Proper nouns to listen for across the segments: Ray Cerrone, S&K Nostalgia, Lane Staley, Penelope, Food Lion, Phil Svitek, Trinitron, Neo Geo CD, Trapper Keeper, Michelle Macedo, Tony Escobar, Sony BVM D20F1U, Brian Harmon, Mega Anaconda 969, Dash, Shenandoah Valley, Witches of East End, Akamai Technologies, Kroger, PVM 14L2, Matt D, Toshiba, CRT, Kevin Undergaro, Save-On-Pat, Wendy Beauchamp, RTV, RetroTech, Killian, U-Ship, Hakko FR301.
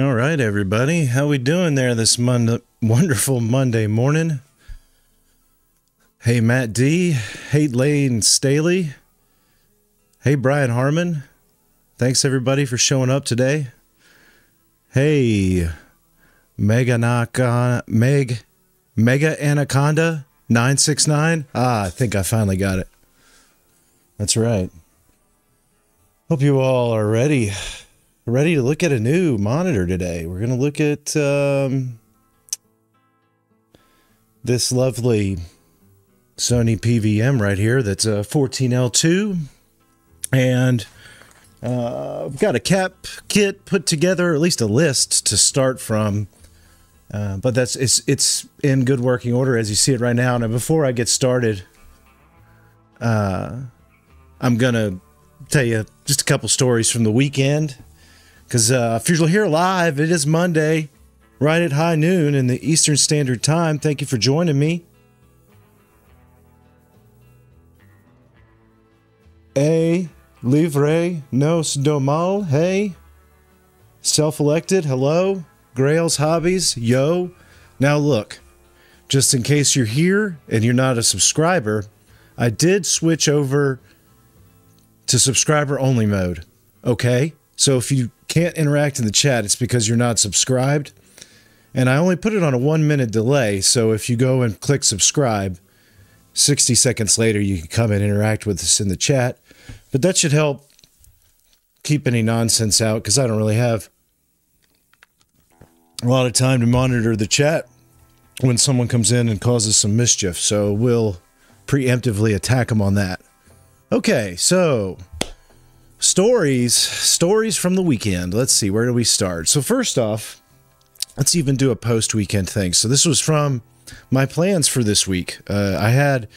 All right, everybody. How we doing there this wonderful Monday morning? Hey, Matt D. Hey, Lane Staley. Hey, Brian Harmon. Thanks, everybody, for showing up today. Hey, Mega Anaconda 969. Ah, I think I finally got it. That's right. Hope you all are ready to look at a new monitor today. We're going to look at this lovely Sony PVM right here. That's a 14L2, and I've got a cap kit put together, at least a list to start from. But it's in good working order as you see it right now. Now, before I get started, I'm gonna tell you just a couple stories from the weekend. Because if you're here live, it is Monday, right at high noon in the Eastern Standard Time. Thank you for joining me. A livre nos domal, hey. Self-elected, hello. Grail's Hobbies, yo. Now look, just in case you're here and you're not a subscriber, I did switch over to subscriber only mode, okay? So if you can't interact in the chat, it's because you're not subscribed. And I only put it on a 1 minute delay, so if you go and click subscribe, 60 seconds later you can come and interact with us in the chat. But that should help keep any nonsense out, because I don't really have a lot of time to monitor the chat when someone comes in and causes some mischief. So we'll preemptively attack them on that. Okay, so stories from the weekend. Let's see, where do we start? So first off, let's even do a post-weekend thing. So this was from my plans for this week. I had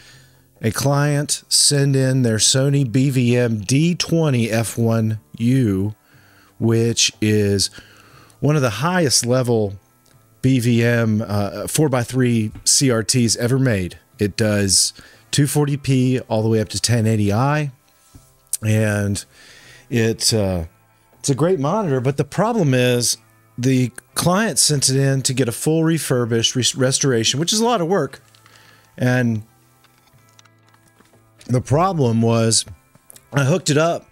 a client send in their Sony BVM D20F1U, which is one of the highest level BVM 4x3 CRTs ever made. It does 240p all the way up to 1080i, and it's a great monitor. But the problem is the client sent it in to get a full refurbished restoration, which is a lot of work. And the problem was, I hooked it up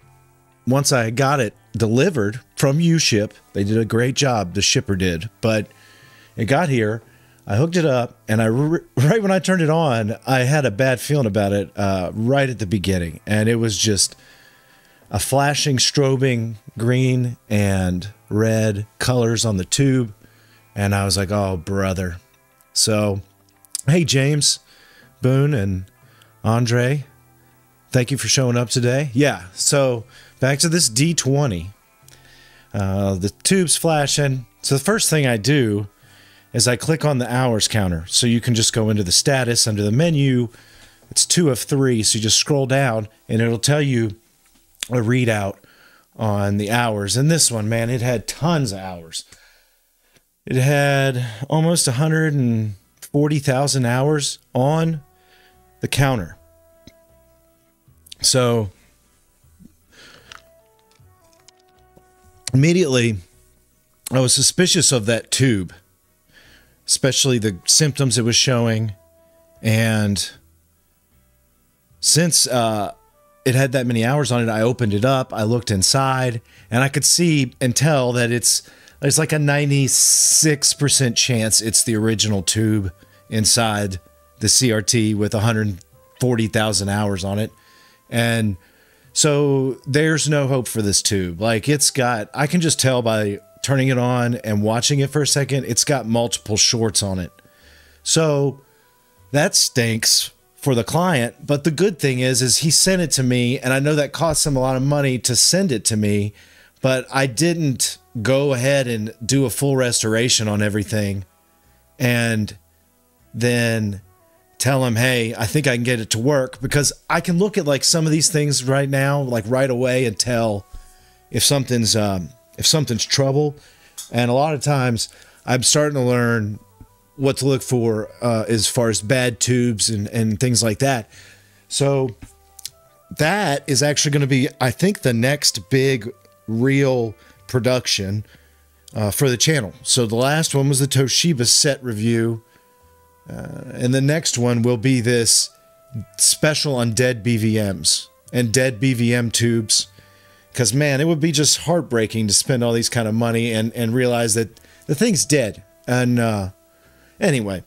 once I got it delivered from U-Ship. They did a great job, the shipper did, but it got here. I hooked it up, and right when I turned it on, I had a bad feeling about it right at the beginning. And it was just a flashing, strobing green and red colors on the tube. And I was like, oh, brother. So, hey, James, Boone, and Andre, thank you for showing up today. Yeah, so back to this D20. The tube's flashing. So the first thing I do is I click on the hours counter. So you can just go into the status under the menu. It's 2 of 3. So you just scroll down and it'll tell you a readout on the hours. And this one, man, it had tons of hours. It had almost 140,000 hours on the counter. So immediately I was suspicious of that tube, especially the symptoms it was showing. And since it had that many hours on it, I opened it up, I looked inside, and I could see and tell that it's like a 96% chance it's the original tube inside the CRT with 140,000 hours on it. And so there's no hope for this tube. Like, it's got, I can just tell by turning it on and watching it for a second, it's got multiple shorts on it. So that stinks for the client. But the good thing is he sent it to me, and I know that costs him a lot of money to send it to me, but I didn't go ahead and do a full restoration on everything and then tell him, hey, I think I can get it to work, because I can look at like some of these things right now, like right away, and tell if something's, if something's trouble. And a lot of times I'm starting to learn what to look for as far as bad tubes and things like that. So that is actually going to be, I think, the next big real production for the channel. So the last one was the Toshiba set review. And the next one will be this special on dead BVMs and dead BVM tubes. Because, man, it would be just heartbreaking to spend all these kind of money and realize that the thing's dead. And anyway,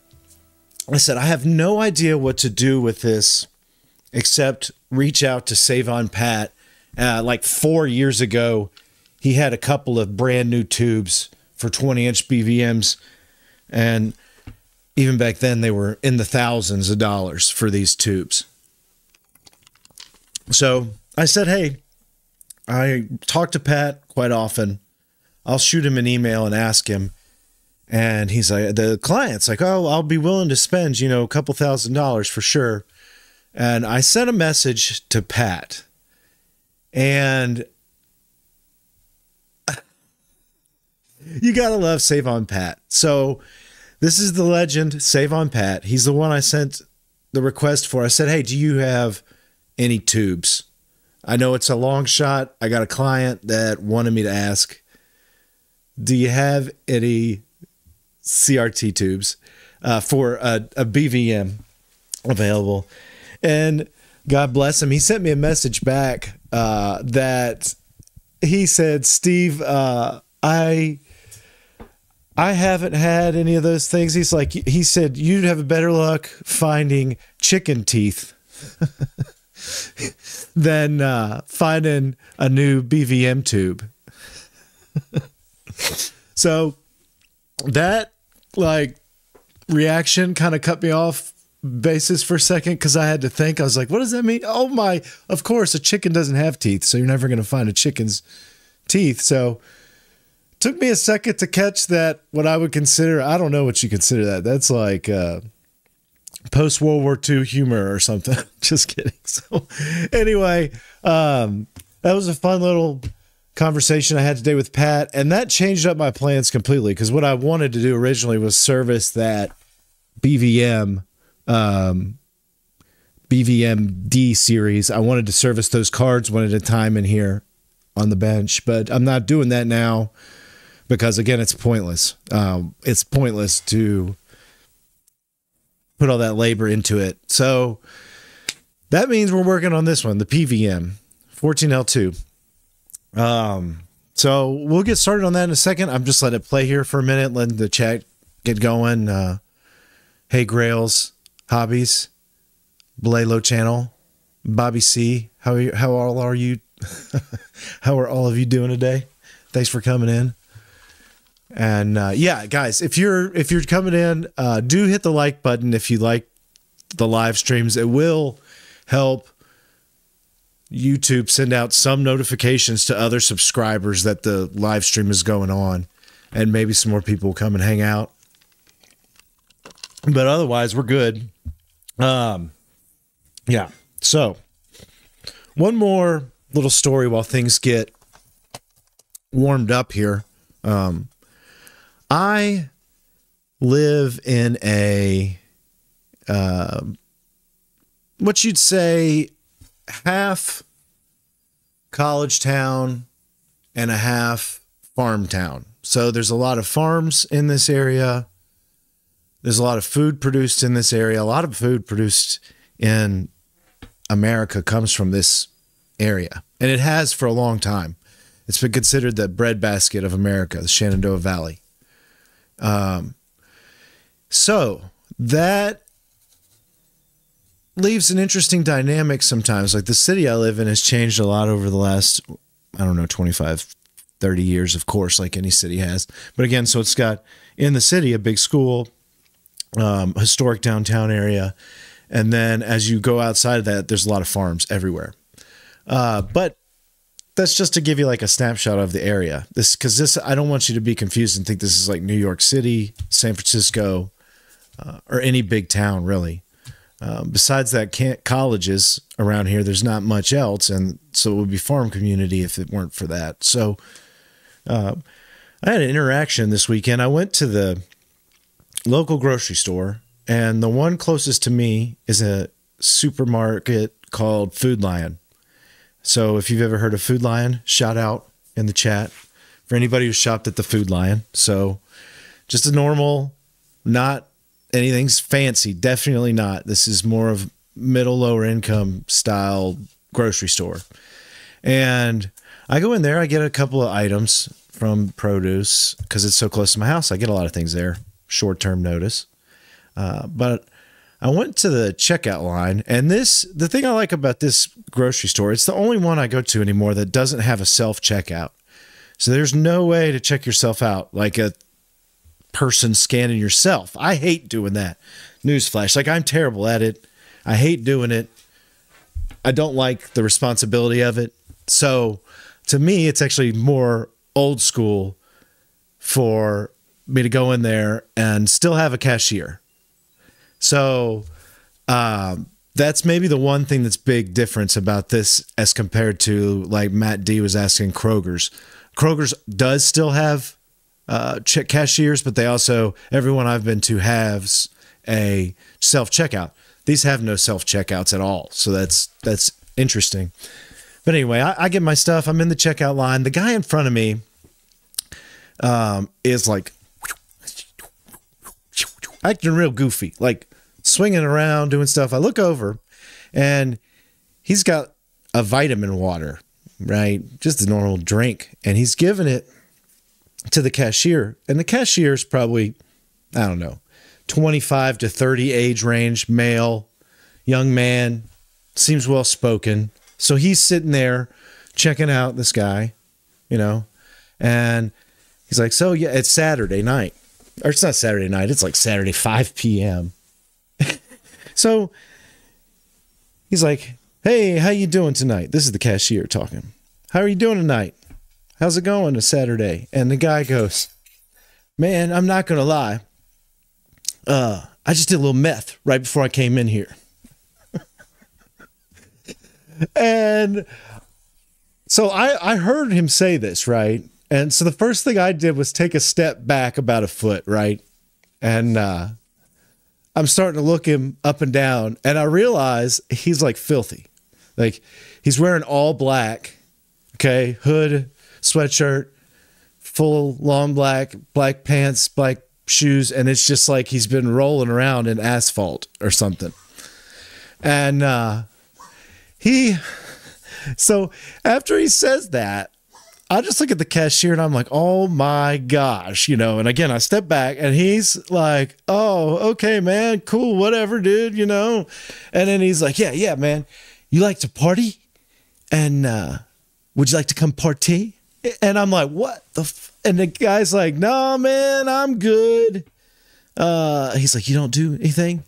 I said, I have no idea what to do with this except reach out to Save-On-Pat. Like 4 years ago, he had a couple of brand new tubes for 20-inch BVMs. And even back then, they were in the thousands of dollars for these tubes. So I said, hey, I talk to Pat quite often. I'll shoot him an email and ask him. And he's like, the client's like, oh, I'll be willing to spend, you know, a couple $1,000s for sure. And I sent a message to Pat. And you got to love Save-On-Pat. So this is the legend, Save-On-Pat. He's the one I sent the request for. I said, hey, do you have any tubes? I know it's a long shot. I got a client that wanted me to ask, do you have any CRT tubes for a BVM available? And God bless him, he sent me a message back that he said, Steve, I haven't had any of those things. He's like, he said, you'd have a better luck finding chicken teeth than finding a new BVM tube. So that like reaction kind of cut me off basis for a second, because I had to think. I was like, what does that mean? Oh my, of course, a chicken doesn't have teeth, so you're never going to find a chicken's teeth. So it took me a second to catch that, what I would consider, I don't know what you consider that. That's like post-World War II humor or something. Just kidding. So anyway, that was a fun little conversation I had today with Pat, and that changed up my plans completely, because what I wanted to do originally was service that BVM D series. I wanted to service those cards one at a time in here on the bench, but I'm not doing that now because, again, it's pointless. It's pointless to put all that labor into it. So that means we're working on this one, the PVM 14L2. So we'll get started on that in a second. I'm just letting it play here for a minute, letting the chat get going. Hey Grails, Hobbies, Blalo Channel, Bobby C, how are you, how are all of you doing today? Thanks for coming in. And yeah, guys, if you're coming in, do hit the like button if you like the live streams. It will help YouTube send out some notifications to other subscribers that the live stream is going on, and maybe some more people will come and hang out. But otherwise, we're good. Yeah. So one more little story while things get warmed up here. I live in a, what you'd say, half college town and a half farm town. So there's a lot of farms in this area. There's a lot of food produced in this area. A lot of food produced in America comes from this area, and it has for a long time. It's been considered the breadbasket of America, the Shenandoah Valley. So that leaves an interesting dynamic sometimes. Like the city I live in has changed a lot over the last, I don't know, 25, 30 years, of course, like any city has. But again, so it's got in the city a big school, historic downtown area. And then as you go outside of that, there's a lot of farms everywhere. But that's just to give you like a snapshot of the area. This, because this, I don't want you to be confused and think this is like New York City, San Francisco, or any big town really. Besides that, colleges around here, there's not much else. And so it would be farm community if it weren't for that. So I had an interaction this weekend. I went to the local grocery store, and the one closest to me is a supermarket called Food Lion. So if you've ever heard of Food Lion, shout out in the chat. for anybody who shopped at the Food Lion. So just a normal, not anything's fancy. Definitely not. This is more of middle, lower income style grocery store. And I go in there, I get a couple of items from produce because it's so close to my house. I get a lot of things there, short-term notice. But I went to the checkout line, and the thing I like about this grocery store, it's the only one I go to anymore that doesn't have a self-checkout. So there's no way to check yourself out like a person scanning yourself. I hate doing that. Newsflash. Like, I'm terrible at it. I hate doing it. I don't like the responsibility of it. So to me, it's actually more old school for me to go in there and still have a cashier. So that's maybe the one thing that's big difference about this as compared to, like Matt D was asking, Kroger's. Kroger's does still have cashiers, but they also, everyone I've been to has a self-checkout. These have no self-checkouts at all. So that's interesting. But anyway, I get my stuff. I'm in the checkout line. The guy in front of me is like acting real goofy, like swinging around, doing stuff. I look over, and he's got a vitamin water, right? Just a normal drink. And he's giving it to the cashier. And the cashier's probably, I don't know, 25 to 30 age range, male, young man, seems well-spoken. So he's sitting there checking out this guy, you know, and he's like, so yeah, it's Saturday night. Or it's not Saturday night. It's like Saturday, 5 p.m. So he's like, hey, how you doing tonight? This is the cashier talking. How are you doing tonight? How's it going this Saturday? And the guy goes, man, I'm not going to lie. I just did a little meth right before I came in here. And so I heard him say this, right? And so the first thing I did was take a step back about a foot, right? And I'm starting to look him up and down, and I realize he's like filthy. Like, he's wearing all black, okay, hood, sweatshirt, full long black, black pants, black shoes, and it's just like he's been rolling around in asphalt or something. And so after he says that, I just look at the cashier and I'm like, oh my gosh, you know, and again, I step back and he's like, oh, okay, man, cool, whatever, dude, you know? And then he's like, yeah, yeah, man, you like to party? And would you like to come party? And I'm like, what the f-? And the guy's like, no, man, I'm good. He's like, you don't do anything?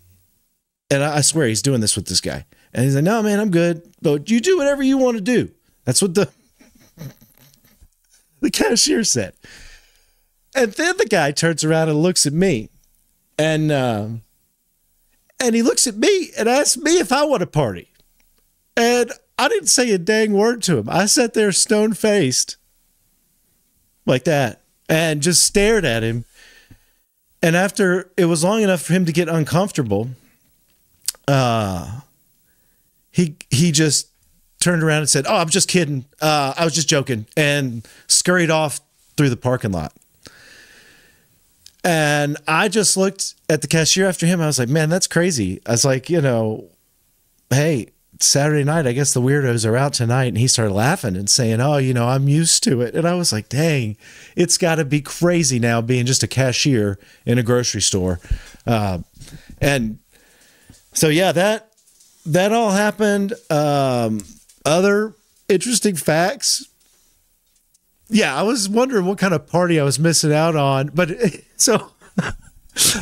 And I swear he's doing this with this guy. And he's like, no, man, I'm good. But you do whatever you want to do. That's what the cashier said. And then the guy turns around and looks at me. And he looks at me and asks me if I want to party. And I didn't say a dang word to him. I sat there stone-faced like that and just stared at him. And after it was long enough for him to get uncomfortable, he just turned around and said, oh, I'm just kidding. I was just joking, and scurried off through the parking lot. And I just looked at the cashier after him. I was like, man, that's crazy. I was like, you know, hey, Saturday night, I guess the weirdos are out tonight. And he started laughing and saying, oh, you know, I'm used to it. And I was like, dang, it's got to be crazy now being just a cashier in a grocery store. And so, yeah, that all happened. Other interesting facts. Yeah, I was wondering what kind of party I was missing out on. But so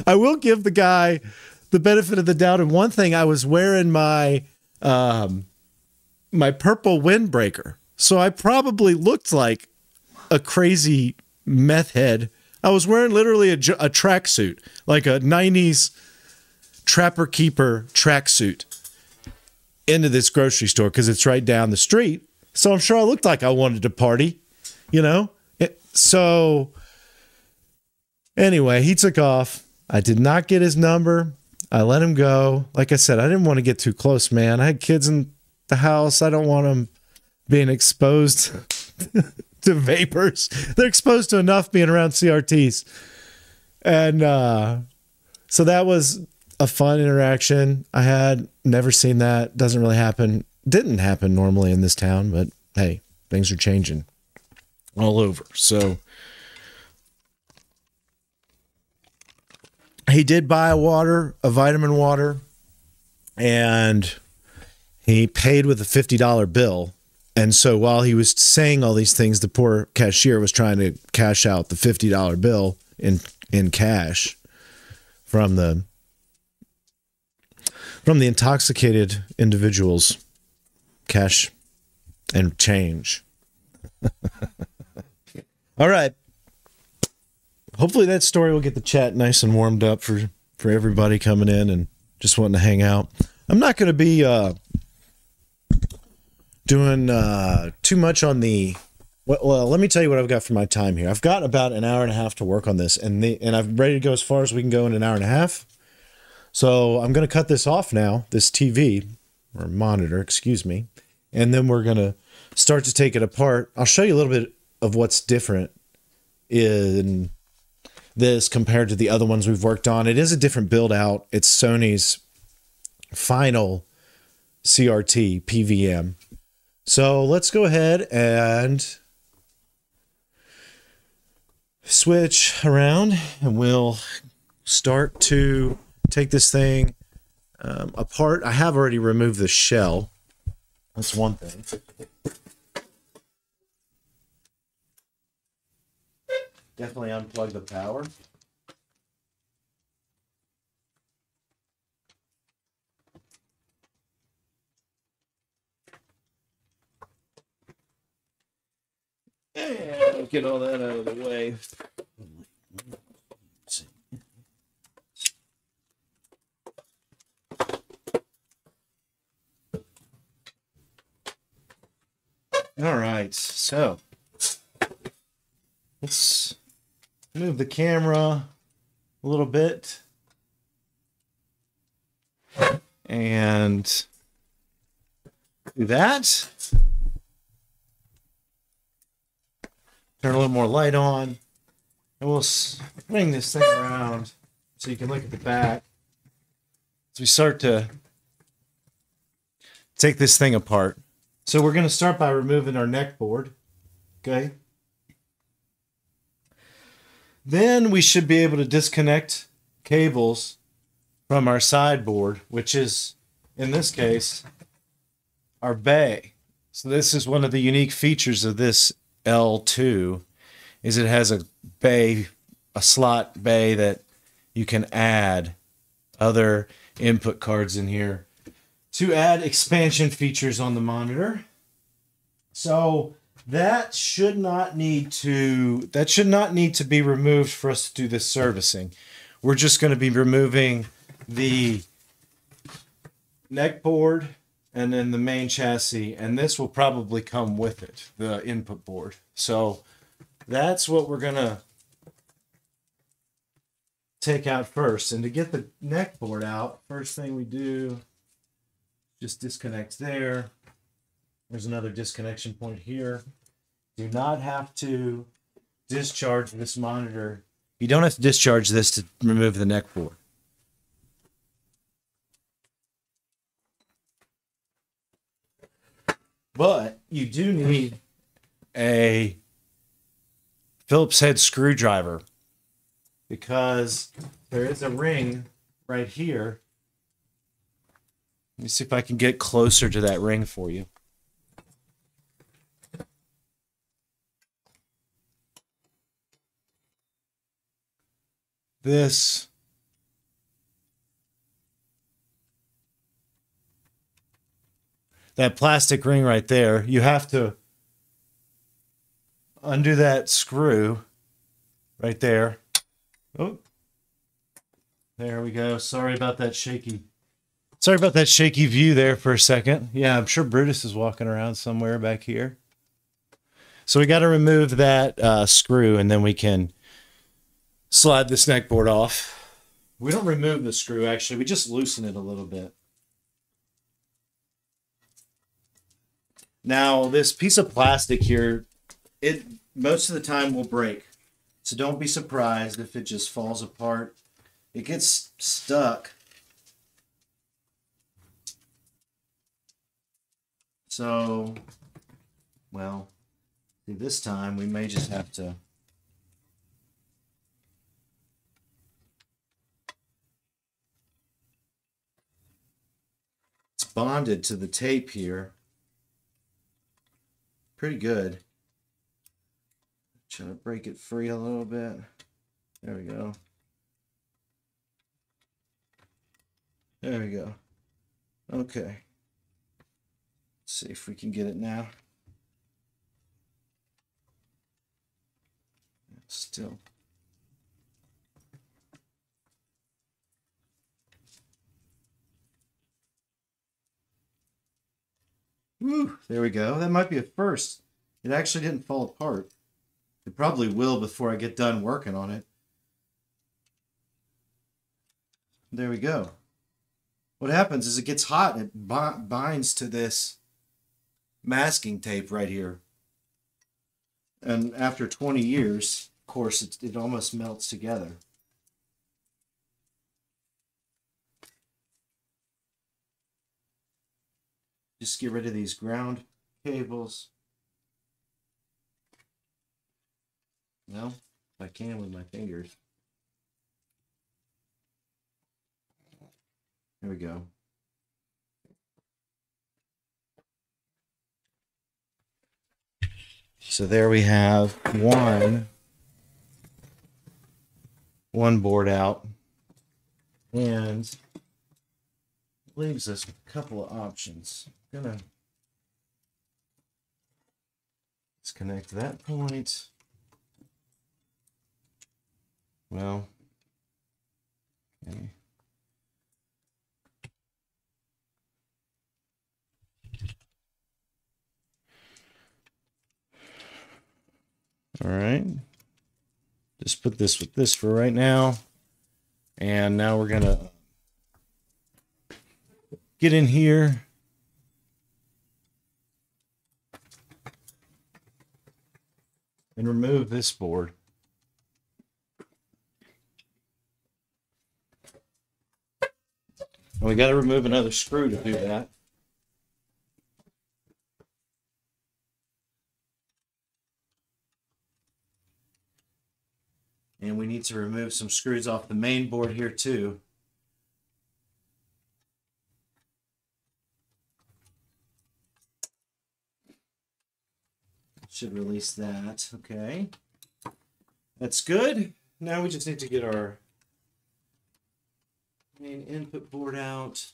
I will give the guy the benefit of the doubt. And one thing, I was wearing my my purple windbreaker. So I probably looked like a crazy meth head. I was wearing literally a tracksuit, like a 90s Trapper Keeper tracksuit, into this grocery store because it's right down the street. So I'm sure I looked like I wanted to party, you know? So anyway, he took off. I did not get his number. I let him go. Like I said, I didn't want to get too close, man. I had kids in the house. I don't want them being exposed to vapors. They're exposed to enough being around CRTs. And so that was a fun interaction. I had never seen that. Doesn't really happen. Didn't happen normally in this town, but hey, things are changing all over. So he did buy a water, a vitamin water, and he paid with a $50 bill. And so while he was saying all these things, the poor cashier was trying to cash out the $50 bill in cash from the intoxicated individual's cash and change. All right. Hopefully that story will get the chat nice and warmed up for everybody coming in and just wanting to hang out. I'm not going to be doing too much on the... Well, let me tell you what I've got for my time here. I've got about an hour and a half to work on this, and I'm ready to go as far as we can go in an hour and a half. So I'm going to cut this off now, this TV, or monitor, excuse me, and then we're going to start to take it apart. I'll show you a little bit of what's different in this compared to the other ones we've worked on. It is a different build out. It's Sony's final CRT PVM. So let's go ahead and switch around, and we'll start to take this thing apart. I have already removed the shell. That's one thing. Definitely unplug the power. Yeah, get all that out of the way. All right, so let's move the camera a little bit and do that. Turn a little more light on, and we'll swing this thing around so you can look at the back as we start to take this thing apart. So we're going to start by removing our neck board, okay? Then we should be able to disconnect cables from our sideboard, which is, in this case, our bay. So this is one of the unique features of this L2, is it has a bay, a slot bay that you can add other input cards in here to add expansion features on the monitor. So that should not need to be removed for us to do this servicing. We're just going to be removing the neck board and then the main chassis, and this will probably come with it, the input board. So that's what we're going to take out first. And to get the neck board out, first thing we do, just disconnect there. There's another disconnection point here. Do not have to discharge this monitor. You don't have to discharge this to remove the neck board. But you do need a Phillips head screwdriver, because there is a ring right here. Let me see if I can get closer to that ring for you. This that plastic ring right there, you have to undo that screw right there. Oh, there we go. Sorry about that shaky. Sorry about that shaky view there for a second. Yeah, I'm sure Brutus is walking around somewhere back here. So we got to remove that screw, and then we can slide this neck board off. We don't remove the screw, actually. We just loosen it a little bit. Now, this piece of plastic here it most of the time will break. So don't be surprised if it just falls apart. It gets stuck. So, well, this time we may just have to... It's bonded to the tape here. Pretty good. Try to break it free a little bit. There we go. There we go. Okay. Let's see if we can get it now. Still. Woo! There we go. That might be a first. It actually didn't fall apart. It probably will before I get done working on it. There we go. What happens is it gets hot and it binds to this masking tape right here. And after 20 years, of course, it almost melts together. Just get rid of these ground cables. Well, if I can with my fingers. There we go. So there we have one board out, and leaves us a couple of options. I'm gonna disconnect that point. Well, okay. All right, just put this with this for right now. And now we're gonna get in here. And remove this board. And we gotta remove another screw to do that. And we need to remove some screws off the main board here too. Should release that. Okay. That's good. Now we just need to get our main input board out.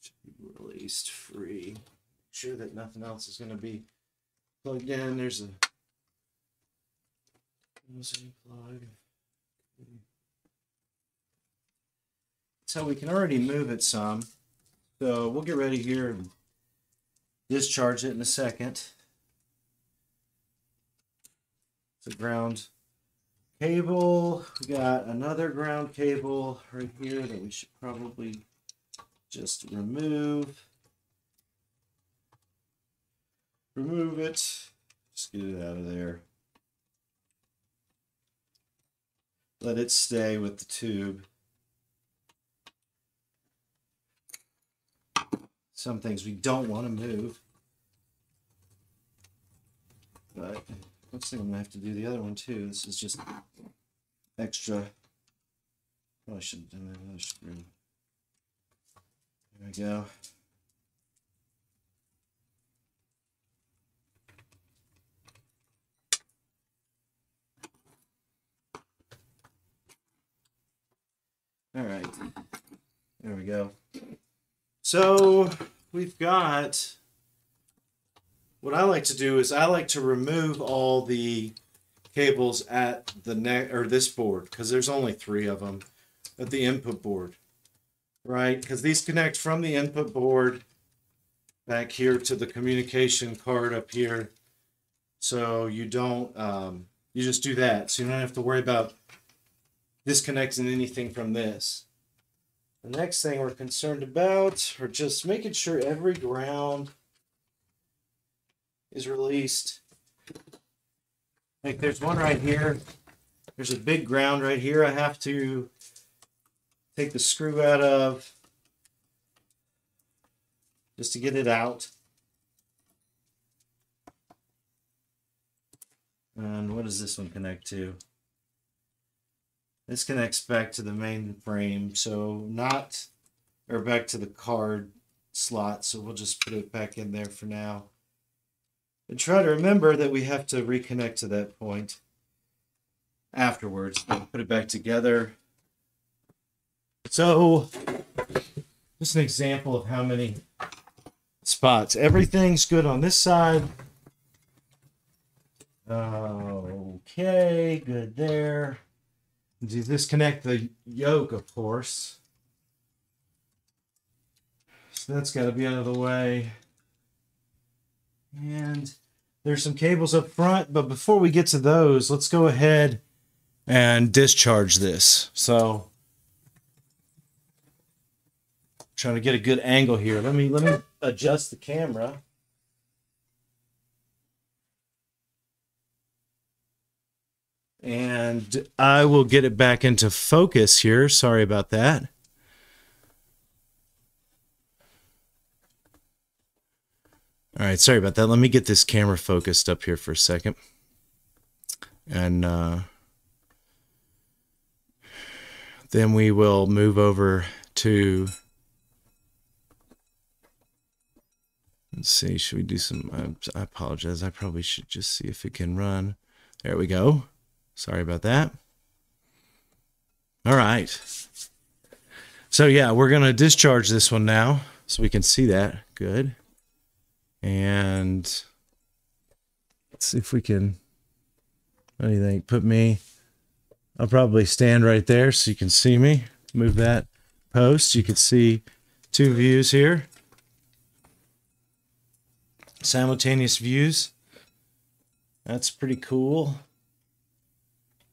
Should be released free. Make sure that nothing else is going to be plugged in. There's a plug. So we can already move it some. So we'll get ready here and discharge it in a second. It's a ground cable. We got another ground cable right here that we should probably just remove. Remove it. Just get it out of there. Let it stay with the tube. Some things we don't want to move. But looks like I'm gonna have to do the other one too. This is just extra. Probably shouldn't have done that other screw. There we go. All right, there we go. So we've got, what I like to do is I like to remove all the cables at the neck, or this board, because there's only 3 of them at the input board, right? Because these connect from the input board back here to the communication card up here. So you don't, you just do that. So you don't have to worry about disconnecting anything from this. The next thing we're concerned about are just making sure every ground is released. Like there's one right here. There's a big ground right here I have to take the screw out of just to get it out. And what does this one connect to? This connects back to the main frame, so not, or back to the card slot, so we'll just put it back in there for now. And try to remember that we have to reconnect to that point afterwards. We'll put it back together. So, just an example of how many spots. Everything's good on this side. Okay, good there. Disconnect the yoke, of course. So that's got to be out of the way. And there's some cables up front, but before we get to those, let's go ahead and discharge this. So I'm trying to get a good angle here. Let me adjust the camera. And I will get it back into focus here. Sorry about that. All right, sorry about that. Let me get this camera focused up here for a second. And then we will move over to... Let's see, should we do some... I apologize. I probably should just see if it can run. There we go. Sorry about that. All right. So yeah, we're going to discharge this one now so we can see that. Good. And let's see if we can, what do you think? Put me, I'll probably stand right there so you can see me. Move that post. You can see two views here. Simultaneous views. That's pretty cool.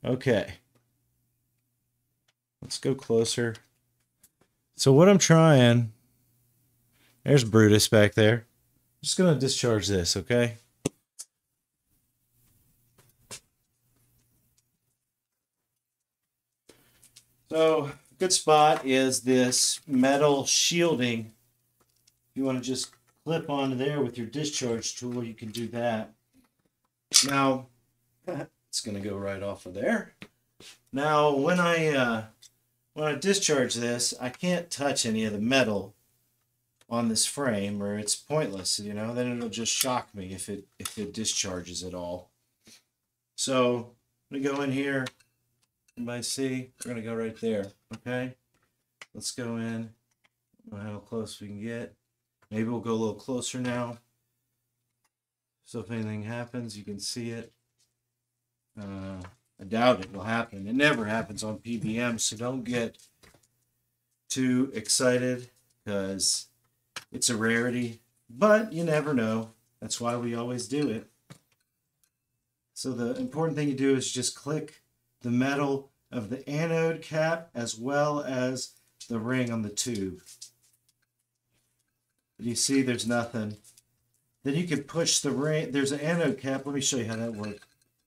Okay, let's go closer. So what I'm trying, there's Brutus back there. I'm just going to discharge this, okay? So a good spot is this metal shielding. If you want to just clip onto there with your discharge tool, you can do that. Now... It's going to go right off of there. Now, when I discharge this, I can't touch any of the metal on this frame, or it's pointless. You know, then it'll just shock me if it discharges at all. So I'm gonna go in here. Anybody see? We're gonna go right there. Okay. Let's go in. I don't know how close we can get. Maybe we'll go a little closer now. So if anything happens, you can see it. I doubt it will happen. It never happens on PBM, so don't get too excited because it's a rarity, but you never know. That's why we always do it. So the important thing to do is just click the metal of the anode cap as well as the ring on the tube. But you see there's nothing. Then you can push the ring. There's an anode cap. Let me show you how that works.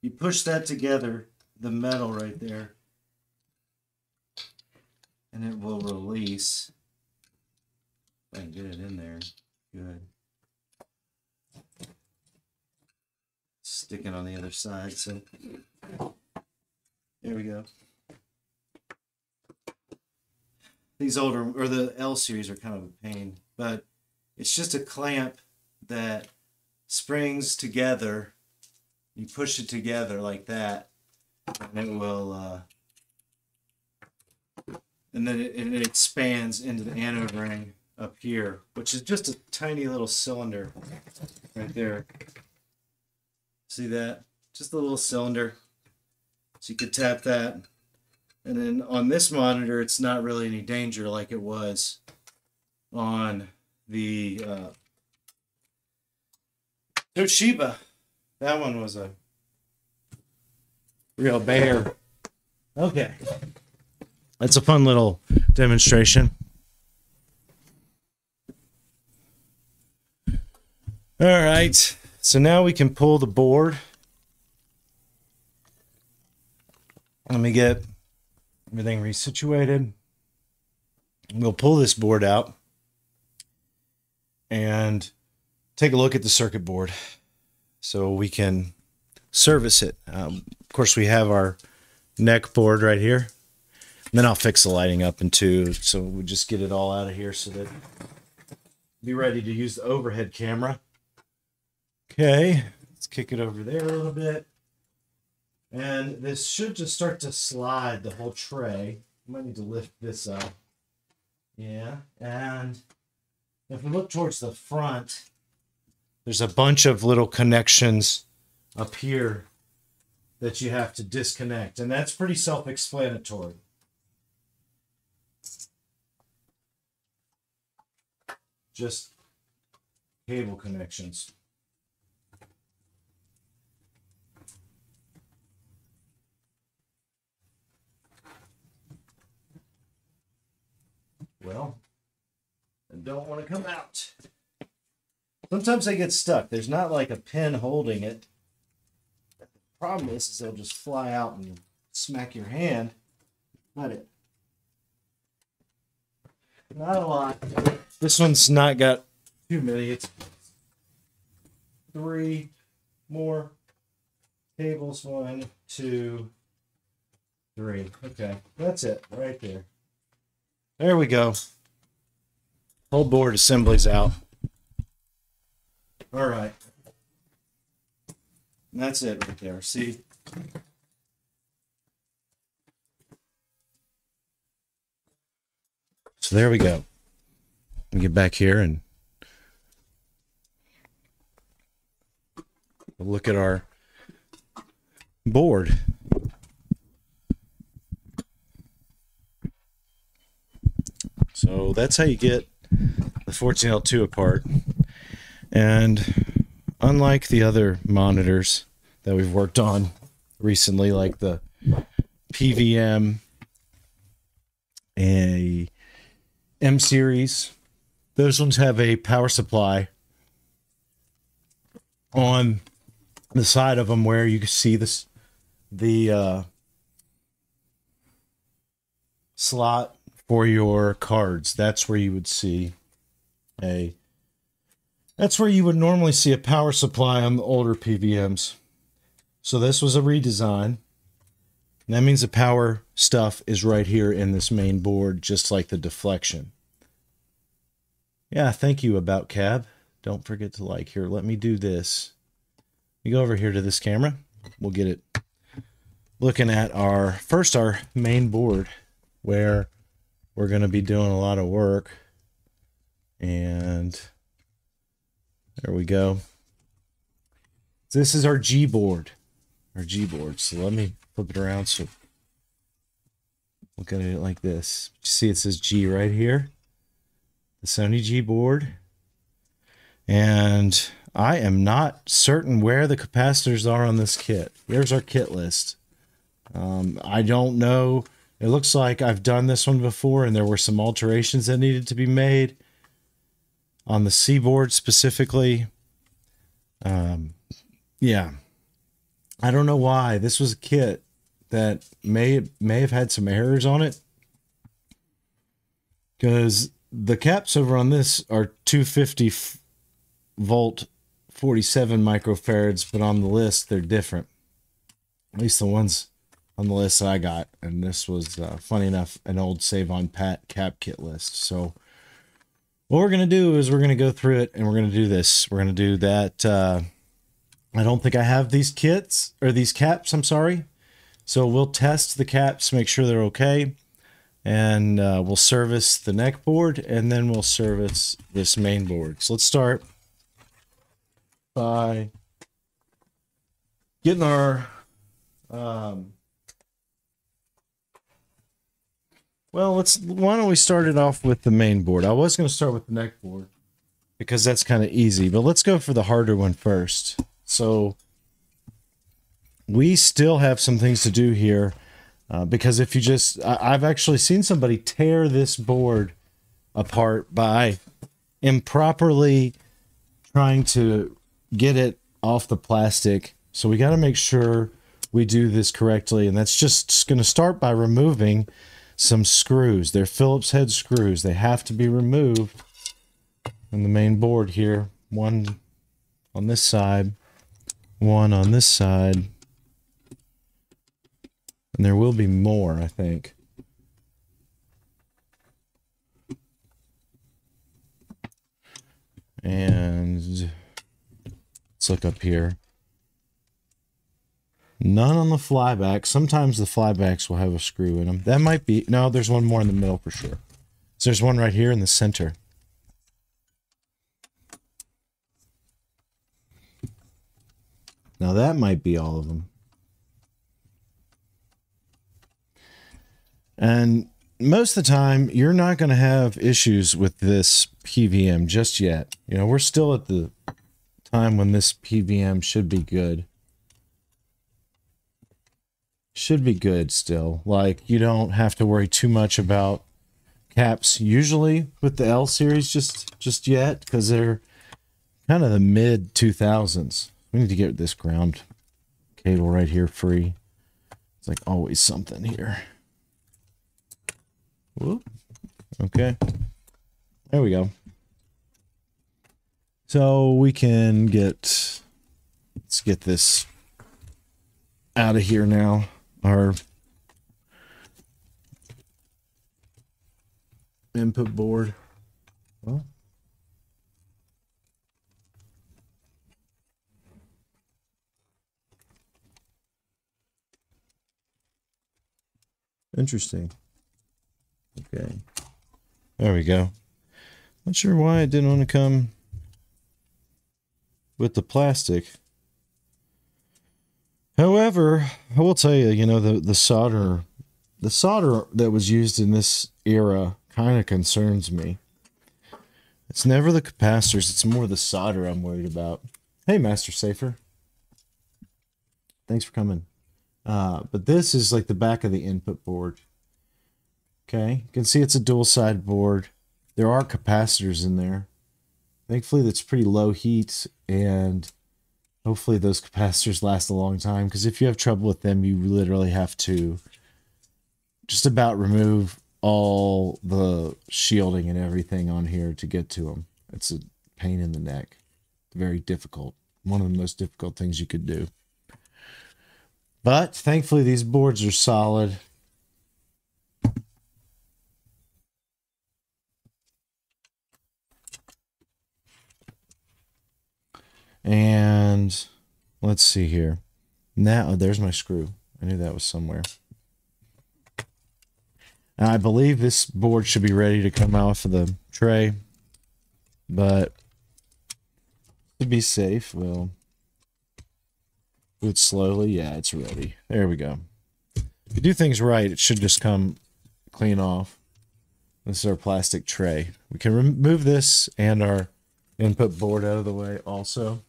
You push that together, the metal right there, and it will release. If I can get it in there, good. Stick it on the other side, so there we go. These older, or the L series are kind of a pain, but it's just a clamp that springs together. You push it together like that, and it will, and then it expands into the anode ring up here, which is just a tiny little cylinder right there. See that? Just a little cylinder. So you could tap that. And then on this monitor, it's not really any danger like it was on the Toshiba. That one was a real bear. Okay. That's a fun little demonstration. All right. So now we can pull the board Let me get everything resituated. We'll pull this board out and take a look at the circuit board so we can service it. Of course, we have our neck board right here. And then I'll fix the lighting up in two, so we just get it all out of here so that we'll be ready to use the overhead camera. Okay, let's kick it over there a little bit. And this should just start to slide the whole tray. I might need to lift this up. Yeah, and if we look towards the front, there's a bunch of little connections up here that you have to disconnect. And that's pretty self-explanatory. Just cable connections. Well, I don't want to come out. Sometimes they get stuck. There's not like a pin holding it. The problem is they'll just fly out and smack your hand. Not it. Not a lot. This one's not got too many. It's three more cables. 1, 2, 3. Okay, that's it right there. There we go. Whole board assembly's out. All right. And that's it right there. See? So there we go. Let me get back here and look at our board. So that's how you get the 14L2 apart. And unlike the other monitors that we've worked on recently, like the PVM, a M series, those ones have a power supply on the side of them where you can see this, the slot for your cards. That's where you would see a, that's where you would normally see a power supply on the older PVMs. So this was a redesign. And that means the power stuff is right here in this main board, just like the deflection. Yeah, thank you, About Cab. Don't forget to like here. Let me do this. You go over here to this camera. We'll get it looking at our, first our main board, where we're going to be doing a lot of work. And there we go. This is our G board. Our G board. So let me flip it around so look at it like this. You see it says G right here. The Sony G board. And I am not certain where the capacitors are on this kit. Here's our kit list. I don't know. It looks like I've done this one before and there were some alterations that needed to be made on the C board specifically. Yeah. I don't know why. This was a kit that may have had some errors on it, because the caps over on this are 250 volt, 47 microfarads, but on the list they're different. At least the ones on the list I got, and this was, funny enough, an old Save-On-Pat cap kit list. So what we're going to do is we're going to go through it, and we're going to do this. We're going to do that. I don't think I have these kits, or these caps, I'm sorry. So we'll test the caps, make sure they're okay, and we'll service the neck board, and then we'll service this main board. So let's start by getting our... well, why don't we start it off with the main board? I was going to start with the neck board because that's kind of easy, but let's go for the harder one first. So we still have some things to do here, because if you just, I've actually seen somebody tear this board apart by improperly trying to get it off the plastic. So we got to make sure we do this correctly. And that's just going to start by removing some screws. They're Phillips head screws. They have to be removed on the main board here. One on this side, one on this side. And there will be more, I think. And let's look up here. None on the flyback. Sometimes the flybacks will have a screw in them. That might be... No, there's one more in the middle for sure. So there's one right here in the center. Now that might be all of them. And most of the time, you're not going to have issues with this PVM just yet. You know, we're still at the time when this PVM should be good. Should be good still. Like, you don't have to worry too much about caps usually with the L series just yet, because they're kind of the mid 2000s. We need to get this ground cable right here free. It's like always something here. Whoop. Okay. There we go. So we can get, let's get this out of here now. Our input board. Well, interesting. Okay. There we go. Not sure why it didn't want to come with the plastic. However, I will tell you, you know, the solder that was used in this era kind of concerns me. It's never the capacitors, it's more the solder I'm worried about. Hey, Master Safer. Thanks for coming. But this is like the back of the input board. Okay, you can see it's a dual side board. There are capacitors in there. Thankfully, that's pretty low heat, and hopefully those capacitors last a long time, because if you have trouble with them, you literally have to just about remove all the shielding and everything on here to get to them. It's a pain in the neck. Very difficult. One of the most difficult things you could do. But thankfully, these boards are solid. And let's see here. Now, oh, there's my screw. I knew that was somewhere. Now, I believe this board should be ready to come off of the tray, but to be safe, we'll do it slowly. Yeah, it's ready. There we go. If you do things right, it should just come clean off. This is our plastic tray. We can remove this and our input board out of the way also.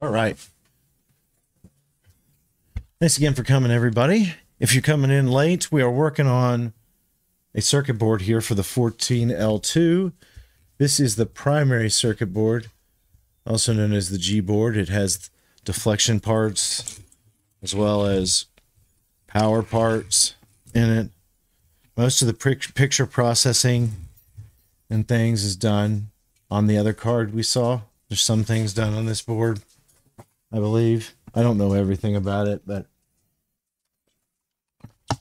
All right. Thanks again for coming, everybody. If you're coming in late, we are working on a circuit board here for the 14L2. This is the primary circuit board, also known as the G board. It has deflection parts as well as power parts in it. Most of the picture processing and things is done on the other card we saw. There's some things done on this board, I believe. I don't know everything about it, but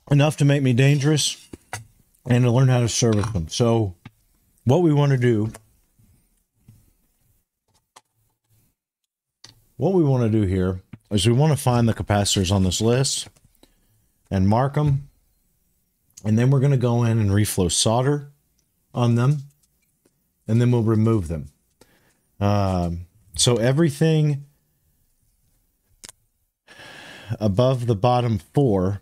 enough to make me dangerous and to learn how to service them. So what we want to do, what we want to do here is we want to find the capacitors on this list and mark them. And then we're going to go in and reflow solder on them. And then we'll remove them. So everything above the bottom four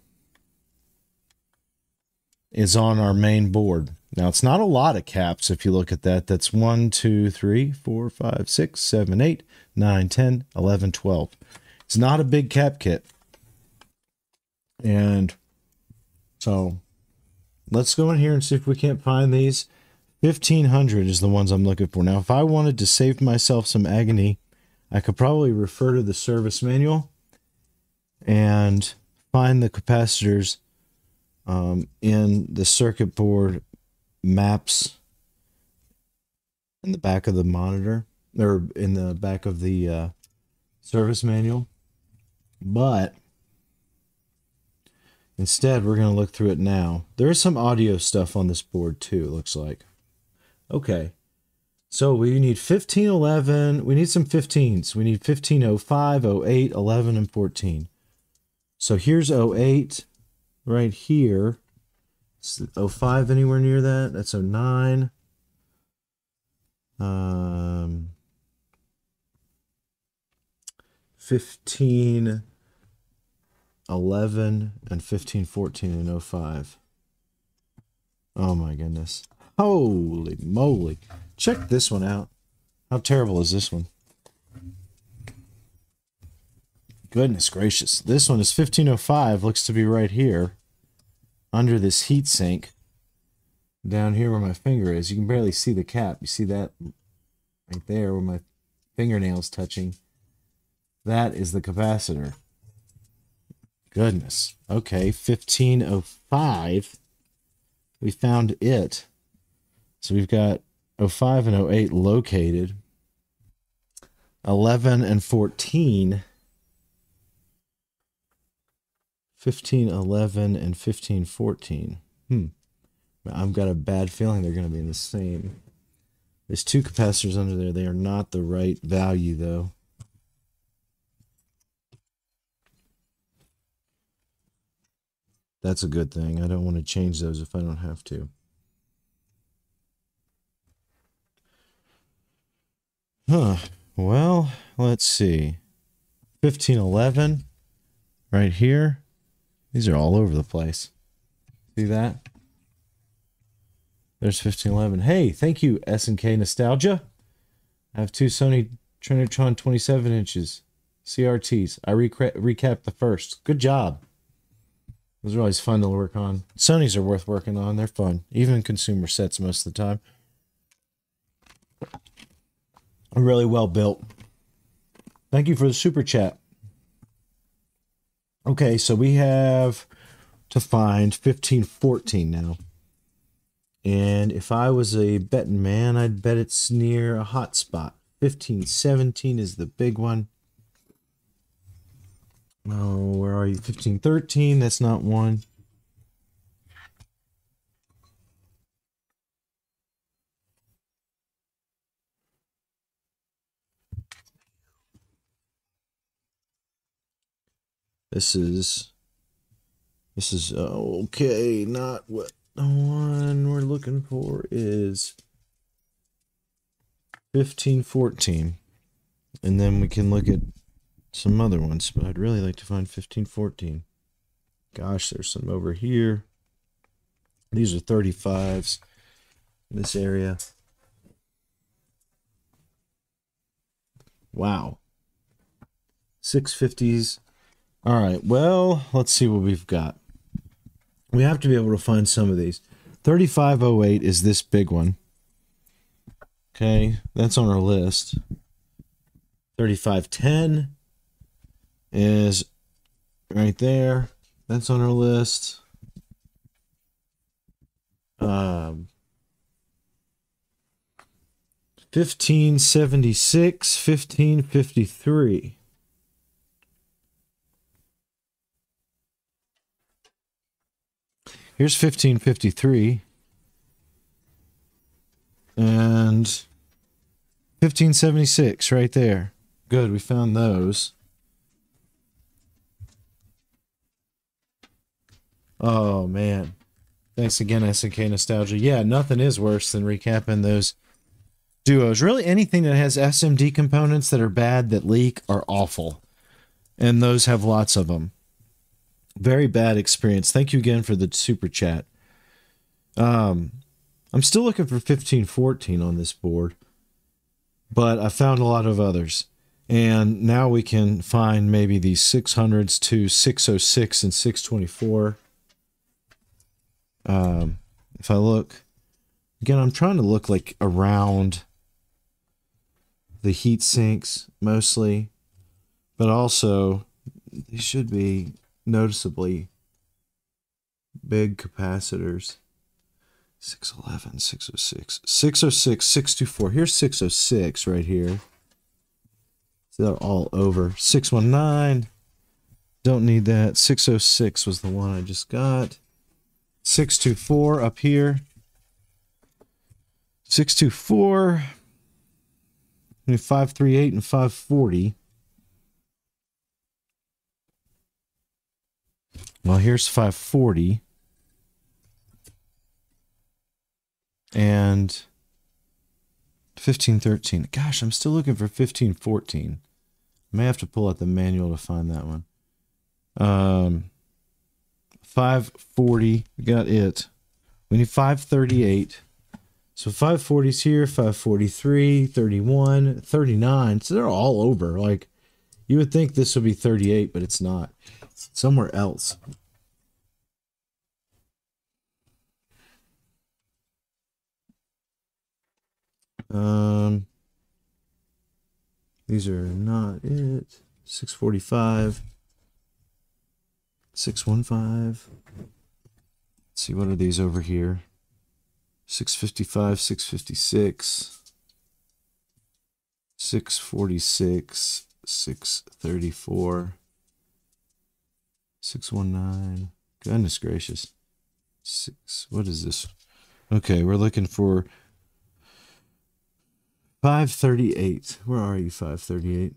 is on our main board. Now, it's not a lot of caps if you look at that. That's 1, 2, 3, 4, 5, 6, 7, 8, 9, 10, 11, 12. It's not a big cap kit. And So let's go in here and see if we can't find these. 1,500 is the ones I'm looking for. Now, if I wanted to save myself some agony, I could probably refer to the service manual and find the capacitors in the circuit board maps in the back of the monitor, or in the back of the service manual. But instead, we're going to look through it now. There is some audio stuff on this board too, it looks like. Okay, so we need 1511. We need some 15s. We need 1505, 08, 11, and 14. So here's 08 right here. Is 05 anywhere near that? That's 09. Um, 15 11 and 15 14 and 05. Oh my goodness. Holy moly. Check this one out. How terrible is this one? Goodness gracious. This one is 1505. Looks to be right here under this heat sink. Down here where my finger is. You can barely see the cap. You see that right there where my fingernail's touching. That is the capacitor. Goodness. Okay, 1505. We found it. So we've got 05 and 08 located. 11 and 14. 1511 and 1514. I've got a bad feeling they're going to be in the same. There's two capacitors under there. They are not the right value, though. That's a good thing. I don't want to change those if I don't have to. Huh. Well, let's see. 1511 right here. These are all over the place. See that? There's 1511. Hey, thank you, S&K Nostalgia. I have two Sony Trinitron 27 inches CRTs. I recapped the first. Good job. Those are always fun to work on. Sonys are worth working on. They're fun. Even consumer sets most of the time. Really well built. Thank you for the super chat. Okay, so we have to find 1514 now. And if I was a betting man, I'd bet it's near a hot spot. 1517 is the big one. Oh, where are you? 1513, that's not one. This is okay, not what. The one we're looking for is 1514, and then we can look at some other ones, but I'd really like to find 1514. Gosh, there's some over here. These are 35s in this area. Wow. 650s. All right, well, let's see what we've got. We have to be able to find some of these. 3508 is this big one. Okay, that's on our list. 3510 is right there. That's on our list. 1576, 1553. Here's 1553 and 1576 right there. Good, we found those. Oh, man. Thanks again, S&K Nostalgia. Yeah, nothing is worse than recapping those duos. Really, anything that has SMD components that are bad, that leak, are awful. And those have lots of them. Very bad experience. Thank you again for the super chat. I'm still looking for 1514 on this board, but I found a lot of others. And now we can find maybe the 600s to 606 and 624. If I look, again, I'm trying to look like around the heat sinks mostly, but also they should be noticeably big capacitors. 611, 606, 606, 624. Here's 606 right here. So they're all over. 619. Don't need that. 606 was the one I just got. 624 up here. 624. 538 and 540. Well, here's 540. And 1513. Gosh, I'm still looking for 1514. I may have to pull out the manual to find that one. 540. We got it. We need 538. So 540's here, 543, 31, 39. So they're all over. Like, you would think this would be 38, but it's not. It's somewhere else. These are not it. 645, 615. Let's see, what are these over here? 655, 656, 646, 634, 619. Goodness gracious. What is this? Okay, we're looking for 538. Where are you, 538?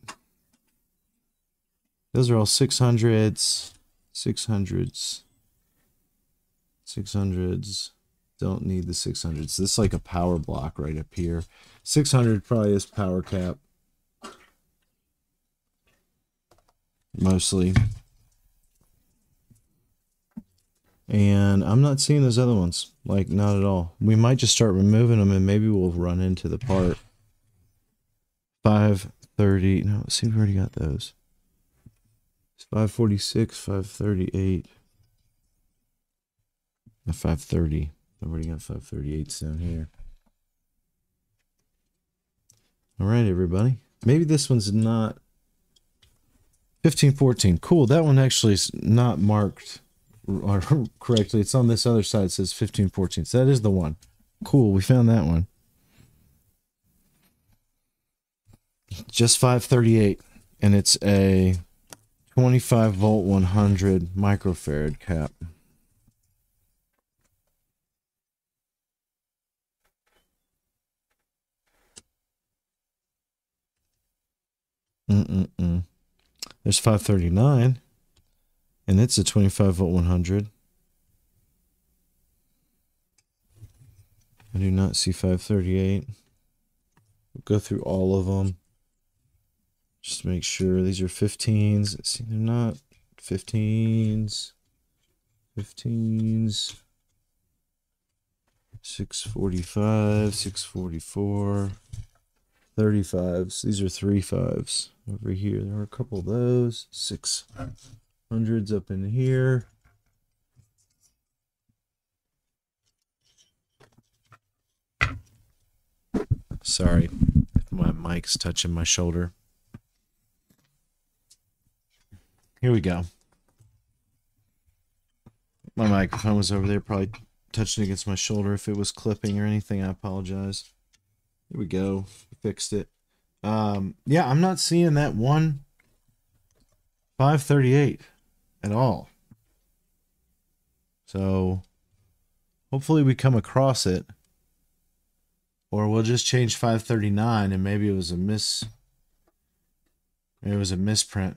Those are all 600s, 600s, 600s. Don't need the 600s. This is like a power block right up here. 600 probably is power cap. Mostly. And I'm not seeing those other ones. Like, not at all. We might just start removing them and maybe we'll run into the part. 530. No, see, we already got those. It's 546, 538, and 530. I've already got 538s down here. All right, everybody. Maybe this one's not 1514. Cool. That one actually is not marked correctly. It's on this other side. It says 1514. So that is the one. Cool. We found that one. Just 538, and it's a 25 volt 100 microfarad cap. There's 539, and it's a 25 volt 100. I do not see 538. We'll go through all of them. Just make sure these are 15s. See, they're not 15s. 15s. 645, 644, 35s. These are 35s over here. There are a couple of those. 600s up in here. Sorry if my mic's touching my shoulder. Here we go. My microphone was over there, probably touching against my shoulder. If it was clipping or anything, I apologize. Here we go. Fixed it. Yeah, I'm not seeing that one 538 at all. So hopefully we come across it, or we'll just change 539 and maybe it was a misprint.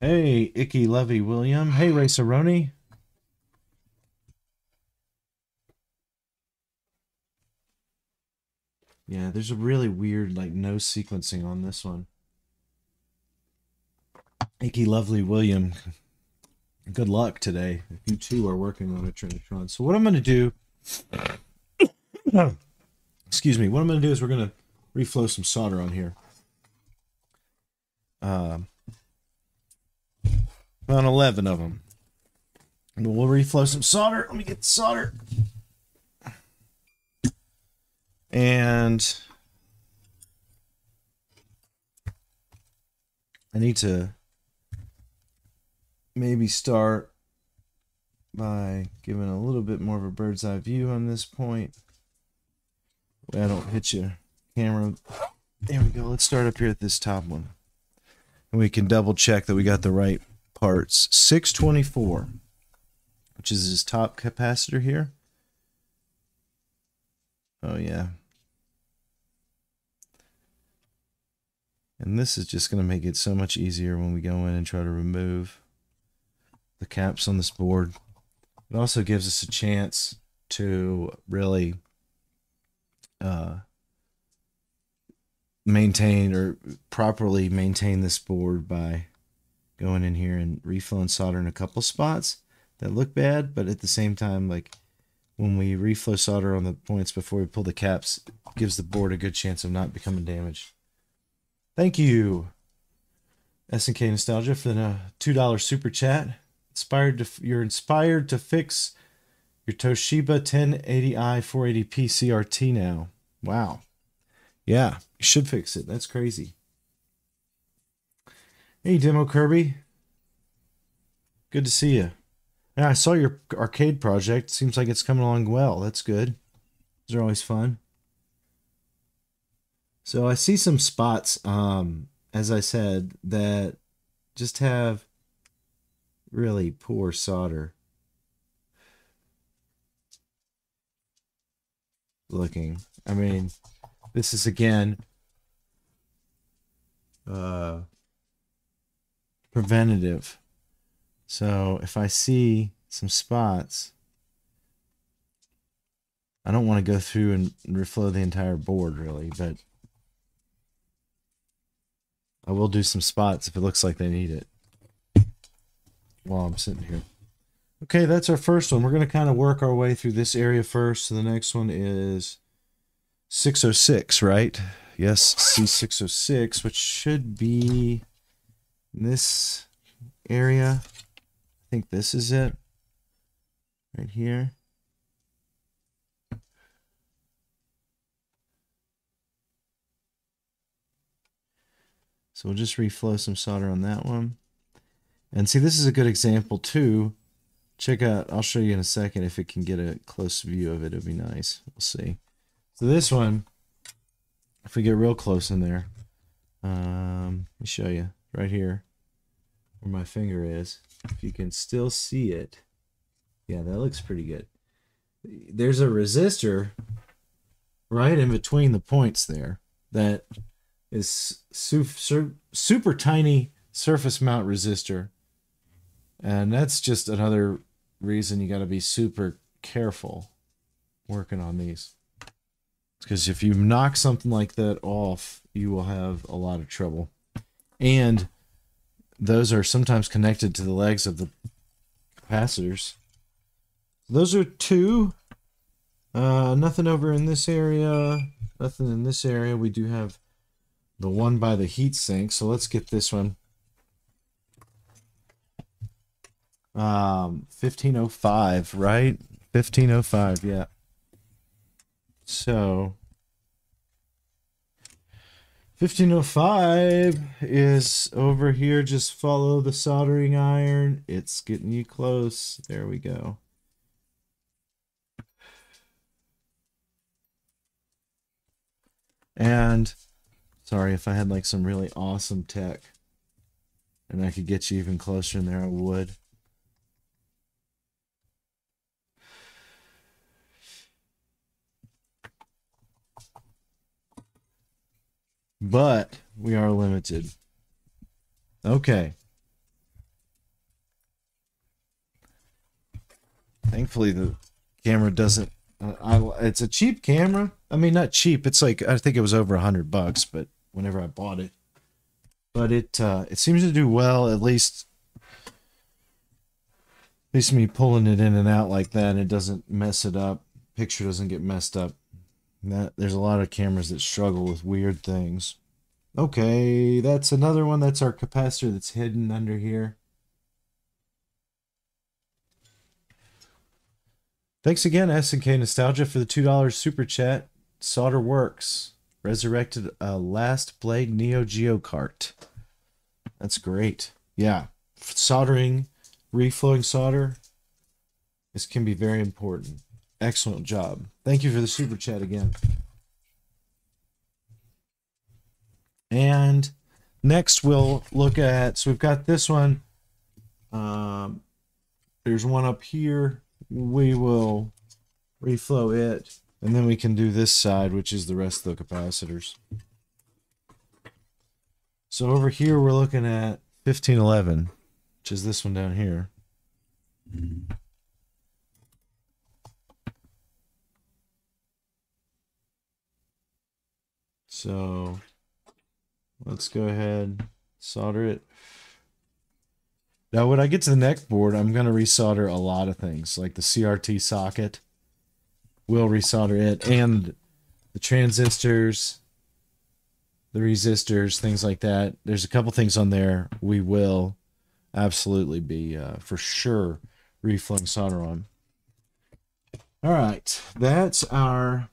Hey, Icky Levy William. Hey, Ray Cerrone. Yeah, there's a really weird, like, no sequencing on this one. Icky Lovely William, good luck today. If you two are working on a Trinitron. So what I'm going to do, excuse me, what I'm going to do is we're going to reflow some solder on here. About 11 of them. And we'll reflow some solder. Let me get the solder. And I need to maybe start by giving a little bit more of a bird's eye view on this point. I don't hit your camera. There we go. Let's start up here at this top one. And we can double check that we got the right parts. 624, which is his top capacitor here. Oh, yeah. And this is just going to make it so much easier when we go in and try to remove the caps on this board. It also gives us a chance to really maintain or properly maintain this board by going in here and reflowing solder in a couple spots that look bad, but at the same time, like when we reflow solder on the points before we pull the caps, it gives the board a good chance of not becoming damaged. Thank you, S&K Nostalgia, for the $2 super chat. You're inspired to fix your Toshiba 1080i 480p CRT now. Wow. Yeah, you should fix it. That's crazy. Hey, Demo Kirby. Good to see you. Yeah, I saw your arcade project. Seems like it's coming along well. That's good. Those are always fun. So I see some spots, as I said, that just have really poor solder looking. I mean, this is again preventative. So if I see some spots, I don't want to go through and reflow the entire board really, but I will do some spots if it looks like they need it while I'm sitting here. Okay, that's our first one. We're going to kind of work our way through this area first. So the next one is 606, right? Yes, C606, which should be in this area. I think this is it. Right here. So we'll just reflow some solder on that one. And see, this is a good example too. Check out, I'll show you in a second if it can get a close view of it. It'll be nice. We'll see. So this one, if we get real close in there, let me show you right here where my finger is. If you can still see it. Yeah, that looks pretty good. There's a resistor right in between the points there that is super tiny surface mount resistor, and that's just another reason you got to be super careful working on these, because if you knock something like that off, you will have a lot of trouble. And those are sometimes connected to the legs of the capacitors. Those are two. Nothing over in this area, nothing in this area. We do have the one by the heat sink, so let's get this one. 1505, right? 1505, yeah. So 1505 is over here. Just follow the soldering iron. It's getting you close. There we go. And sorry, if I had like some really awesome tech and I could get you even closer in there, I would. But we are limited. Okay. Thankfully, the camera doesn't. It's a cheap camera. I mean, not cheap. It's like, I think it was over $100, but whenever I bought it. But it seems to do well, at least me pulling it in and out like that. It doesn't mess it up. Picture doesn't get messed up. There's a lot of cameras that struggle with weird things. Okay, that's another one. That's our capacitor that's hidden under here. Thanks again, S&K Nostalgia, for the $2 super chat. Solder Works resurrected a last played Neo Geo cart. That's great. Yeah, soldering, reflowing solder, this can be very important. Excellent job. Thank you for the super chat again. And next we'll look at, so we've got this one. There's one up here. We will reflow it, and then we can do this side, which is the rest of the capacitors. So over here, we're looking at 1511, which is this one down here. So let's go ahead, solder it. Now, when I get to the next board, I'm going to resolder a lot of things, like the CRT socket. We'll resolder it, and the transistors, the resistors, things like that. There's a couple things on there we will absolutely be, for sure, reflowing solder on. All right, that's our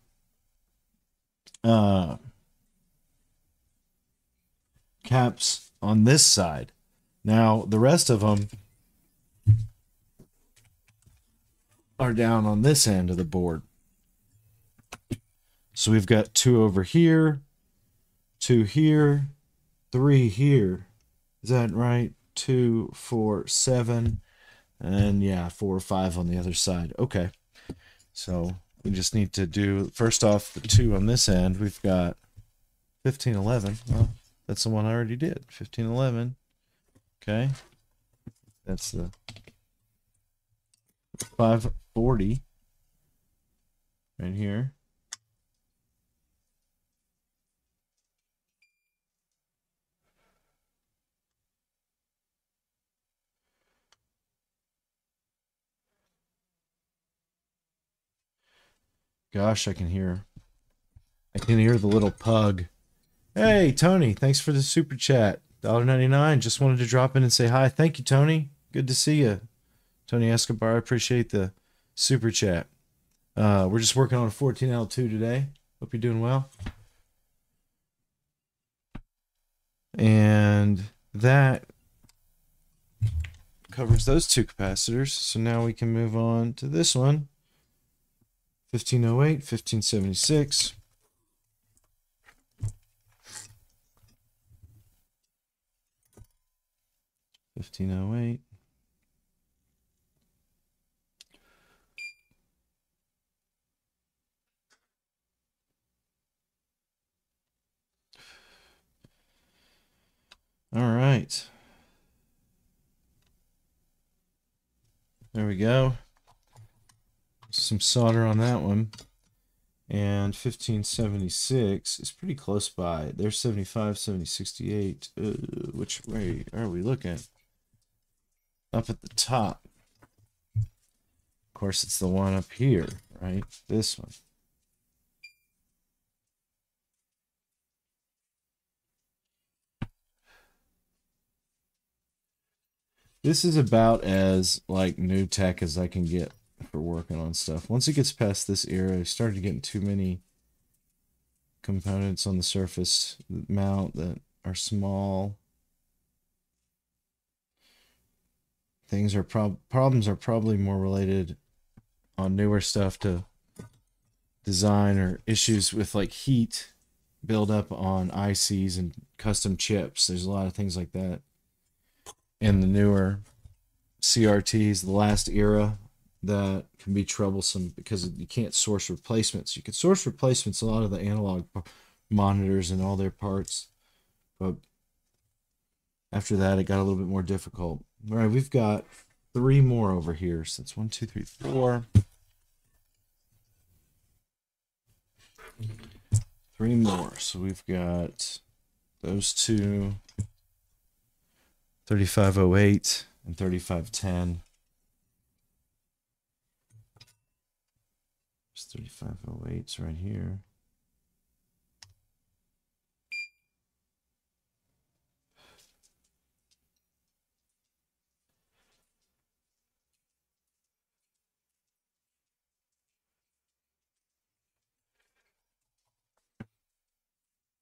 caps on this side. Now, the rest of them are down on this end of the board. So we've got two over here, two here, three here. Is that right? 2, 4, 7, and yeah, 4 or 5 on the other side. Okay. So we just need to do, first off, the two on this end. We've got 1511. Well, that's the one I already did. 1511. Okay, that's the 540 right here. Gosh, I can hear the little pug. Hey, Tony, thanks for the super chat. $1.99. Just wanted to drop in and say hi. Thank you, Tony. Good to see you, Tony Escobar. I appreciate the super chat. We're just working on a 14L2 today. Hope you're doing well. And that covers those two capacitors. So now we can move on to this one. 1508, 1576. All right. There we go. Some solder on that one. And 1576 is pretty close by. There's 75, 7068. Which way are we looking? Up at the top. Of course, it's the one up here, right? This one. This is about as, like, new tech as I can get for working on stuff. Once it gets past this era, I started getting too many components on the surface mount that are small. Things are problems are probably more related on newer stuff to design, or issues with like heat build up on ICs and custom chips. There's a lot of things like that. And the newer CRTs, the last era, that can be troublesome because you can't source replacements. You can source replacements, a lot of the analog monitors and all their parts, but after that it got a little bit more difficult. All right, we've got 3 more over here. So that's 1, 2, 3, 4. 3 more. So we've got those two, 3508 and 3510. It's 3508's right here.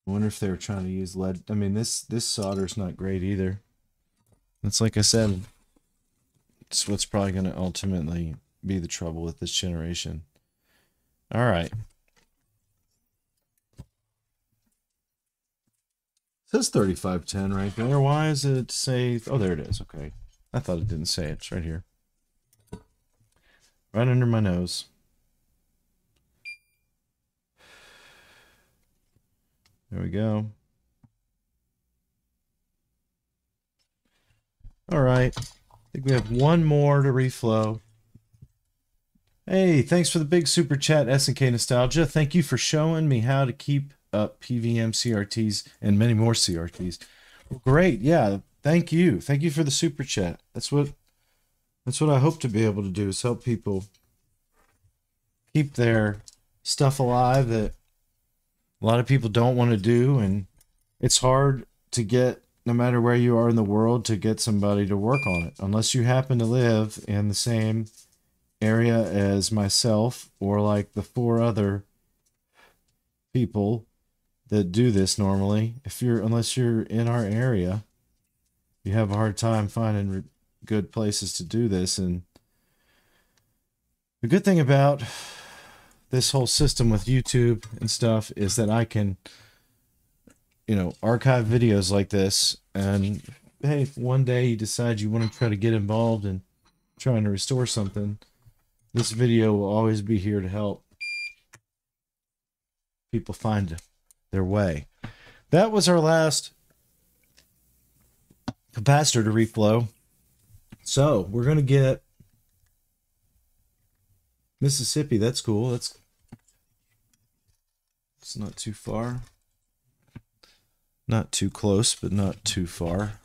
I wonder if they were trying to use lead. I mean, this solder's not great either. It's like I said, it's what's probably going to ultimately be the trouble with this generation. All right. It says 3510 right there. Why is it say... Oh, there it is. Okay. I thought it didn't say it. It's right here. Right under my nose. There we go. All right. I think we have one more to reflow. Hey, thanks for the big super chat, S&K Nostalgia. Thank you for showing me how to keep up PVM CRTs and many more CRTs. Well, great. Yeah, thank you. Thank you for the super chat. That's what I hope to be able to do, is help people keep their stuff alive that a lot of people don't want to do, and it's hard to get, no matter where you are in the world, to get somebody to work on it. Unless you happen to live in the same area as myself or like the 4 other people that do this normally. Unless you're in our area, you have a hard time finding good places to do this. And the good thing about this whole system with YouTube and stuff is that I can, you know, archive videos like this, and hey, if one day you decide you want to try to get involved in trying to restore something, this video will always be here to help people find their way. That was our last capacitor to reflow. So we're going to get Mississippi, that's cool. It's not too far. Not too close, but not too far.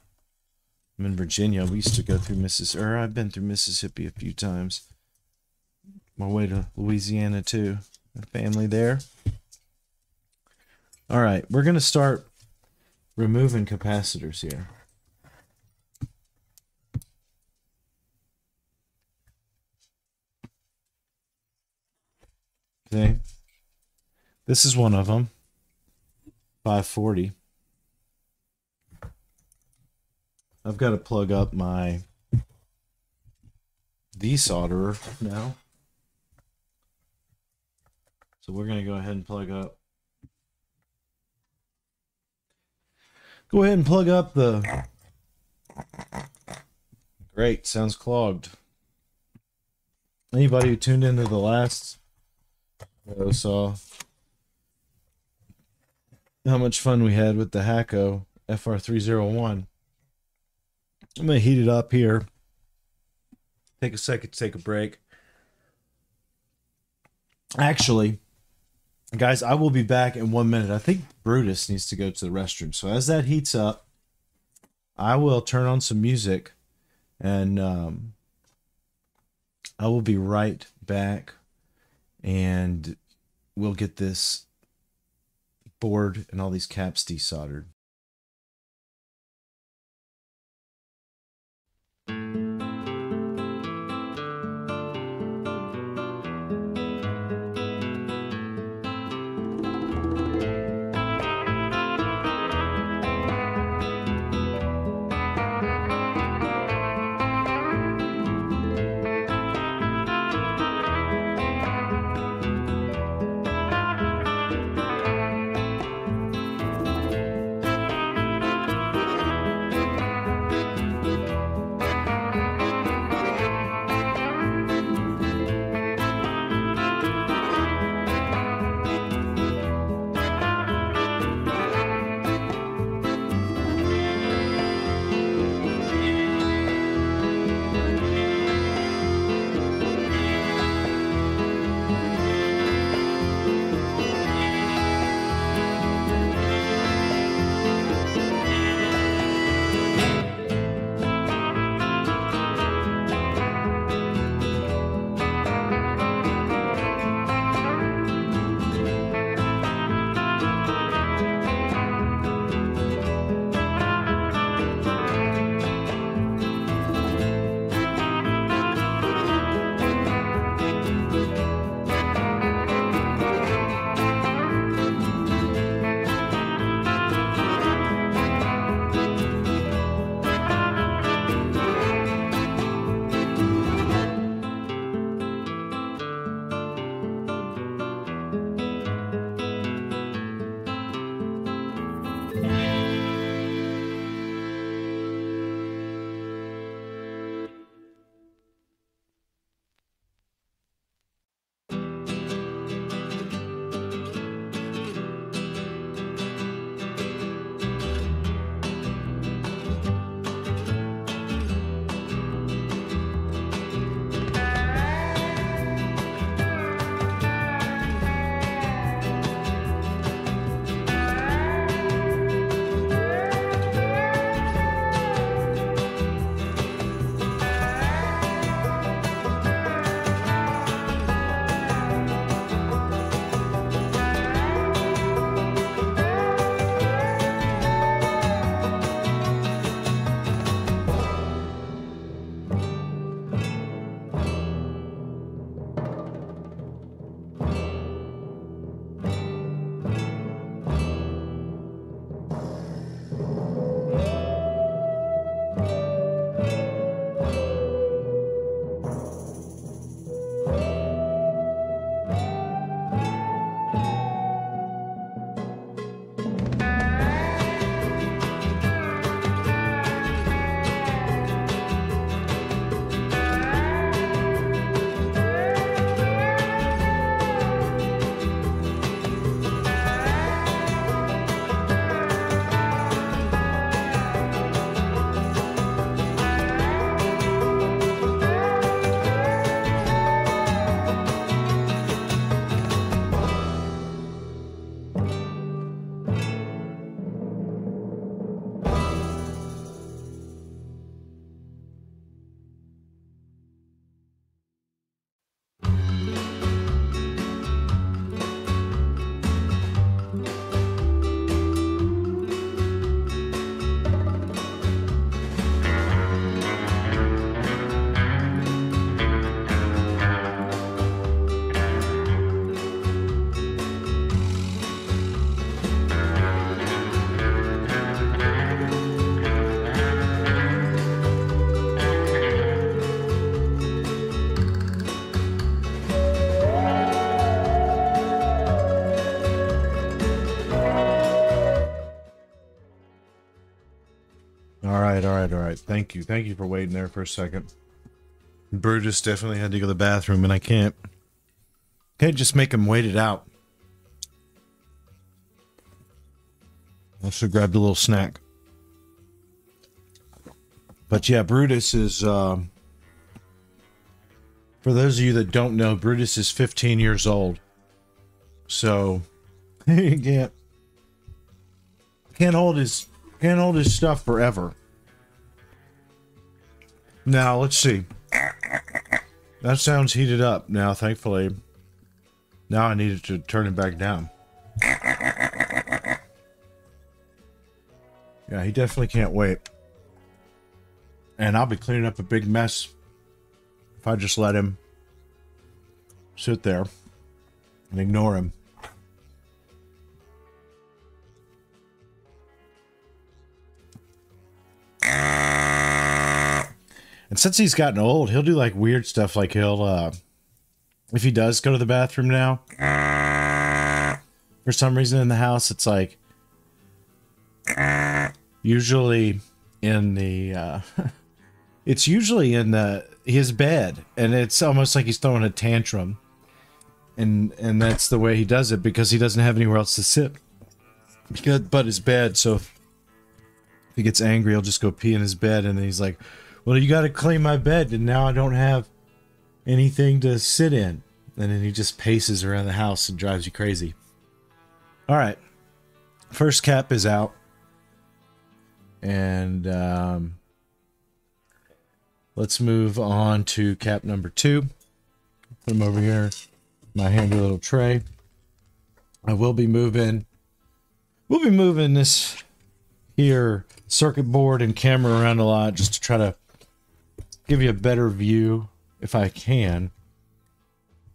I'm in Virginia. We used to go through Mississippi, or I've been through Mississippi a few times. My way to Louisiana too. My family there. All right, we're going to start removing capacitors here. Okay. This is one of them, 540. I've got to plug up my desolderer now. So we're going to go ahead and plug up. Go ahead and plug up the... Great, sounds clogged. Anybody who tuned into the last... I saw how much fun we had with the Hakko FR301. I'm going to heat it up here. Take a second to take a break. Actually, guys, I will be back in 1 minute. I think Brutus needs to go to the restroom. So as that heats up, I will turn on some music, and I will be right back. And we'll get this board and all these caps desoldered. All right. Thank you for waiting there for a second. Brutus definitely had to go to the bathroom, and I can't just make him wait it out. I should have grabbed a little snack. But yeah, Brutus is, for those of you that don't know, Brutus is 15 years old. So, he can't hold his stuff forever. Now, let's see. That sounds heated up now, thankfully. Now I needed to turn it back down. Yeah, he definitely can't wait. And I'll be cleaning up a big mess if I just let him sit there and ignore him. And since he's gotten old, he'll do like weird stuff. Like he'll, if he does go to the bathroom now, for some reason in the house, it's like usually in the, it's usually in his bed, and it's almost like he's throwing a tantrum, and that's the way he does it because he doesn't have anywhere else to sit, but his bed. So if he gets angry, he'll just go pee in his bed, and then he's like, well, you got to clean my bed, and now I don't have anything to sit in. And then he just paces around the house and drives you crazy. All right. First cap is out. And let's move on to cap number two. Put him over here. My handy little tray. I will be moving. We'll be moving this here circuit board and camera around a lot just to try to give you a better view if I can.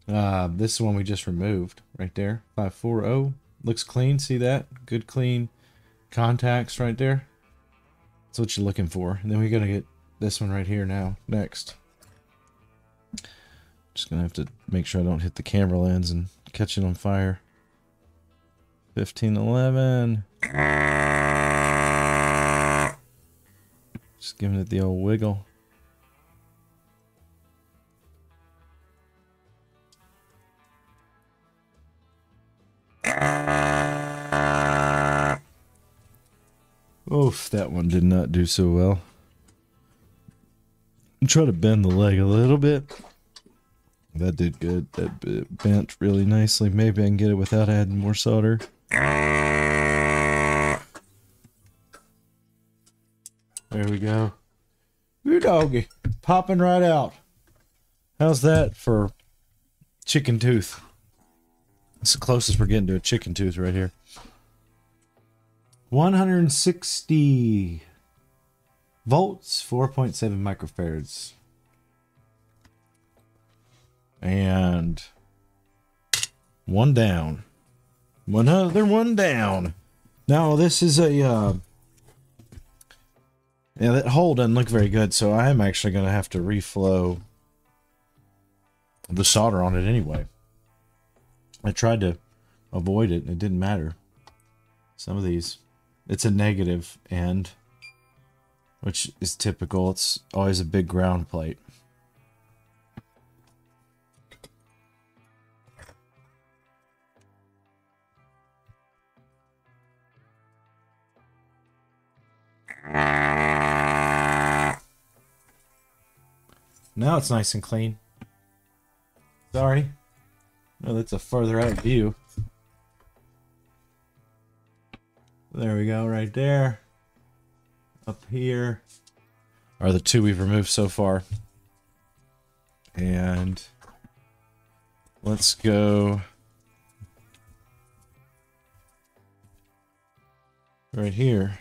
This is one we just removed right there. 540 looks clean. See that? Good clean contacts right there. That's what you're looking for. And then we're gonna get this one right here now next. Just gonna have to make sure I don't hit the camera lens and catch it on fire. 1511. Just giving it the old wiggle. Oof, that one did not do so well. I'm trying to bend the leg a little bit. That did good. That bit bent really nicely. Maybe I can get it without adding more solder. There we go. Ooh, doggy. Popping right out. How's that for chicken tooth? That's the closest we're getting to a chicken tooth right here. 160 volts, 4.7 microfarads. And one down. One other one down. Now, this is a... yeah, that hole doesn't look very good, so I am actually going to have to reflow the solder on it anyway. I tried to avoid it, and it didn't matter. Some of these, it's a negative end, which is typical. It's always a big ground plate. Now it's nice and clean. Sorry. No, that's a further out view. There we go, right there. Up here are the two we've removed so far. And let's go right here.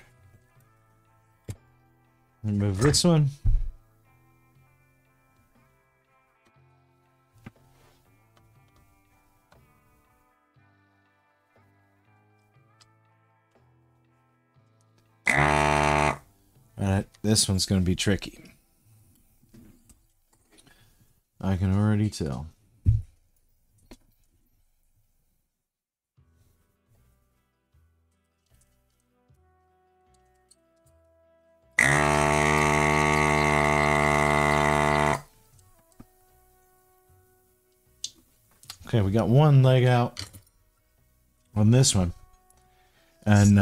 Remove this one. Alright, this one's going to be tricky. I can already tell. Okay, we got one leg out on this one. And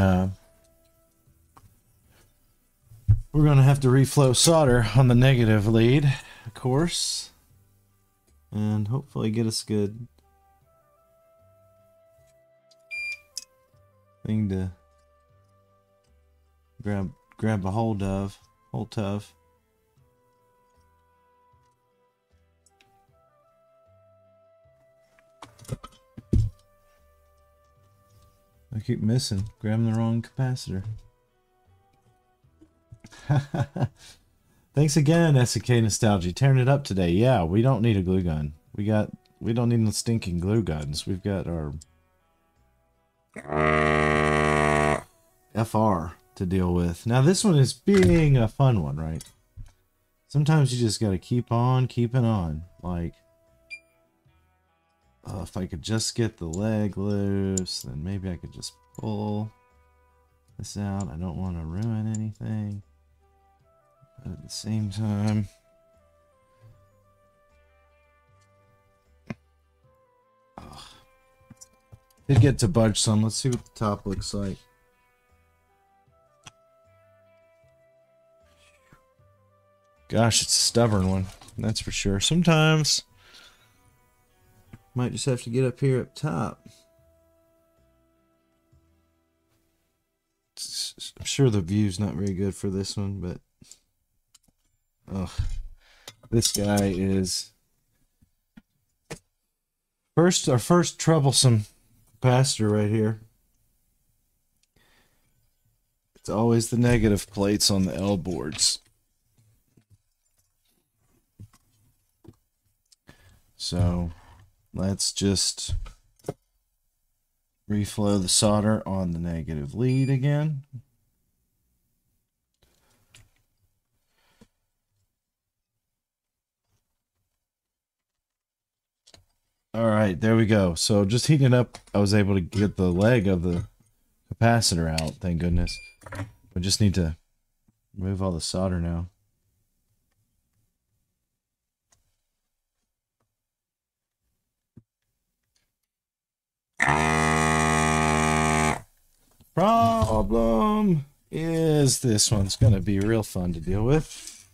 we're going to have to reflow solder on the negative lead, of course. And hopefully get us a good thing to grab a hold of. I keep missing, grabbing the wrong capacitor. Thanks again, SK Nostalgia, tearing it up today. Yeah, we don't need a glue gun. We don't need no stinking glue guns. We've got our FR to deal with. Now this one is being a fun one, right? Sometimes you just gotta keep on keeping on. Like, if I could just get the leg loose, then maybe I could just pull this out. I don't want to ruin anything. But at the same time, oh, did get to budge some. Let's see what the top looks like. Gosh, it's a stubborn one, that's for sure. Sometimes might just have to get up here up top. I'm sure the view's not very good for this one, but oh, this guy is our first troublesome capacitor right here. It's always the negative plates on the L boards. So let's just reflow the solder on the negative lead again. All right, there we go. So just heating it up, I was able to get the leg of the capacitor out, thank goodness. We just need to remove all the solder now. Problem is this one's gonna be real fun to deal with.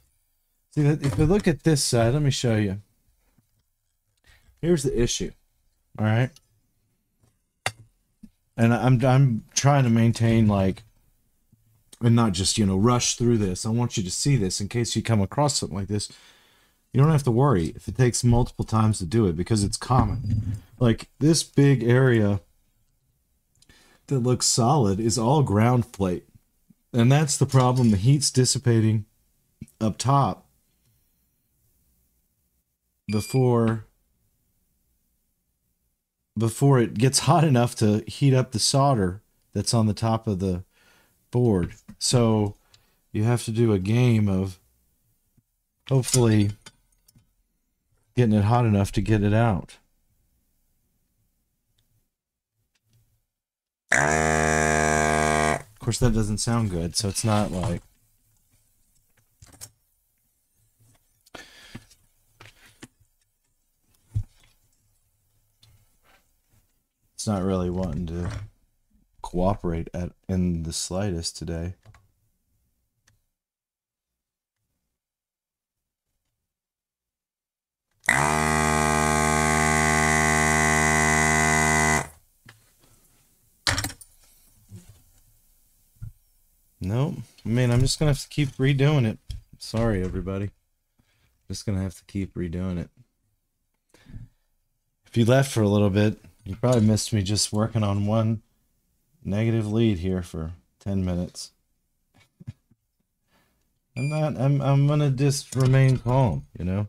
See, if we look at this side, let me show you. Here's the issue. All right, and I'm trying to maintain, like, and not just, you know, rush through this. I want you to see this in case you come across something like this. You don't have to worry if it takes multiple times to do it, because it's common. Like, this big area that looks solid is all ground plate. And that's the problem. The heat's dissipating up top before it gets hot enough to heat up the solder that's on the top of the board. So you have to do a game of hopefully getting it hot enough to get it out. Of course, that doesn't sound good, so it's not like... It's not really wanting to cooperate in the slightest today. Nope. I mean, I'm just gonna have to keep redoing it. Sorry, everybody. Just gonna have to keep redoing it. If you left for a little bit, you probably missed me just working on one negative lead here for 10 minutes. I'm gonna just remain calm, you know?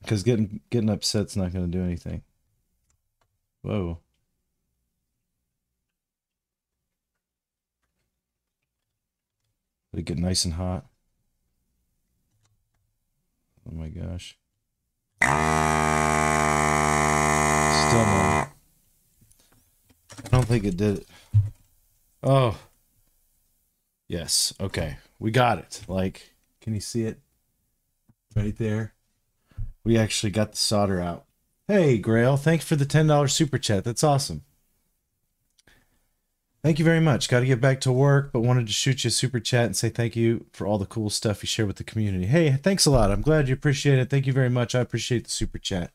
Because getting upset's not gonna do anything. Whoa. Let it get nice and hot. Oh my gosh. Still not. I don't think it did it. Oh. Yes. Okay. We got it. Like, can you see it? Right there. We actually got the solder out. Hey, Grail, thanks for the $10 super chat. That's awesome. Thank you very much. Got to get back to work, but wanted to shoot you a super chat and say thank you for all the cool stuff you share with the community. Hey, thanks a lot. I'm glad you appreciate it. Thank you very much. I appreciate the super chat.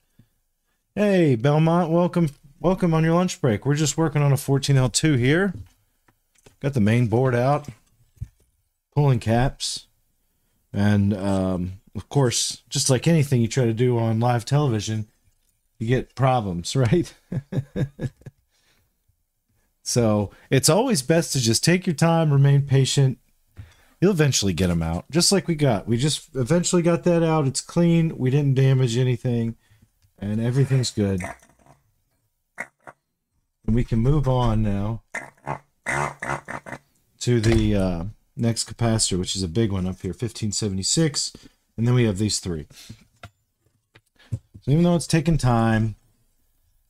Hey, Belmont, welcome on your lunch break. We're just working on a 14L2 here. Got the main board out, pulling caps, and of course, just like anything you try to do on live television, you get problems, right? So it's always best to just take your time, remain patient. You'll eventually get them out, just like we got. We just eventually got that out. It's clean. We didn't damage anything, and everything's good. And we can move on now to the next capacitor, which is a big one up here, 1576. And then we have these three. So even though it's taking time,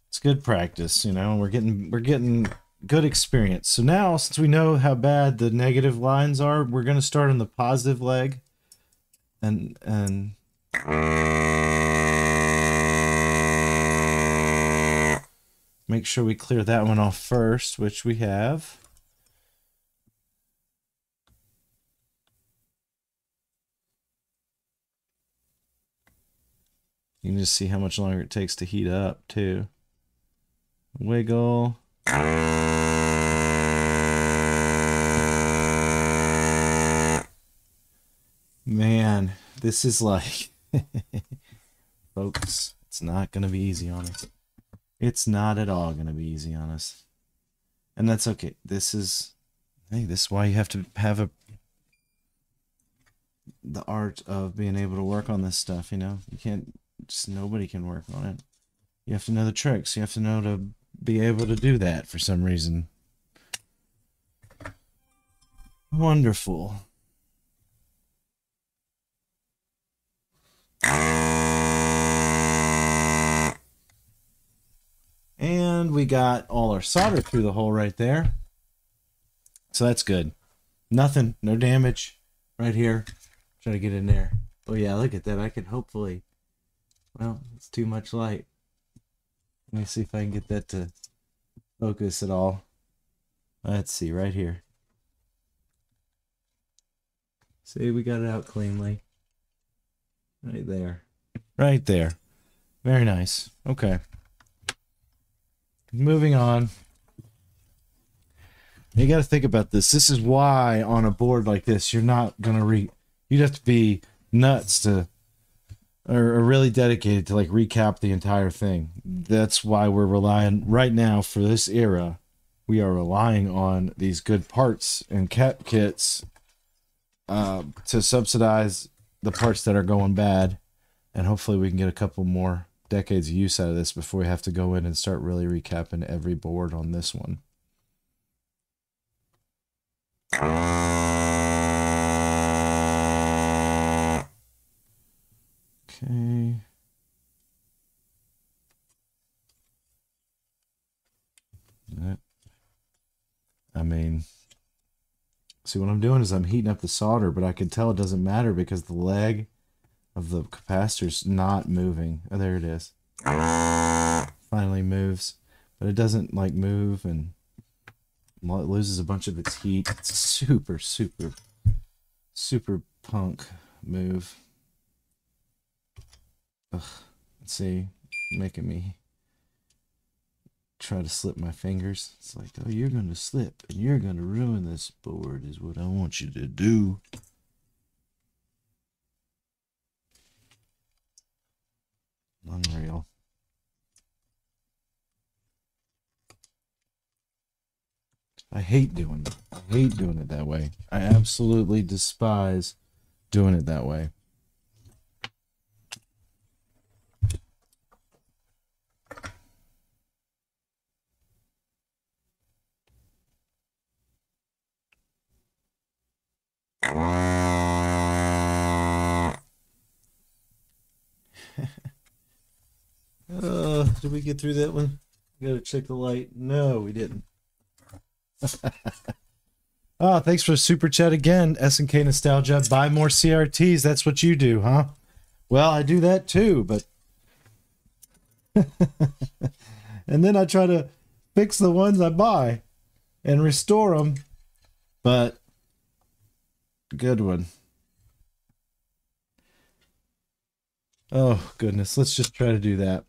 it's good practice, you know, and we're getting good experience. So now, since we know how bad the negative lines are, we're going to start on the positive leg, and make sure we clear that one off first, which we have. You can just see how much longer it takes to heat up, too. Wiggle. Man, this is like, folks, it's not going to be easy on us. It's not at all going to be easy on us. And that's okay. This is, hey, this is why you have to have the art of being able to work on this stuff, you know? You can't, just nobody can work on it. You have to know the tricks. You have to know to be able to do that for some reason. Wonderful. And we got all our solder through the hole right there. So that's good. Nothing, no damage right here. Try to get in there. Oh yeah, look at that. I could hopefully, well, it's too much light. Let me see if I can get that to focus at all. Let's see, right here. See, we got it out cleanly. Right there. Right there. Very nice. Okay. Moving on. You got to think about this. This is why on a board like this, you're not going to you'd have to be nuts to, or really dedicated to, like, recap the entire thing. That's why we're relying right now for this era. We are relying on these good parts and cap kits to subsidize the parts that are going bad, and hopefully we can get a couple more decades of use out of this before we have to go in and start really recapping every board on this one. Okay. I mean, see what I'm doing is I'm heating up the solder, but I can tell it doesn't matter because the leg of the capacitor's not moving. Oh, there it is. Finally moves, but it doesn't like move, and it loses a bunch of its heat. It's super, super, super punk move. Ugh, let's see, making me try to slip my fingers. It's like, oh, you're going to slip and you're going to ruin this board is what I want you to do. Unreal. I hate doing it. I hate doing it that way. I absolutely despise doing it that way. Did we get through that one? We gotta check the light. No, we didn't. Oh, thanks for the super chat again, S&K Nostalgia. Buy more CRTs. That's what you do, huh? Well, I do that too, but And then I try to fix the ones I buy and restore them. But good one. Oh goodness, let's just try to do that.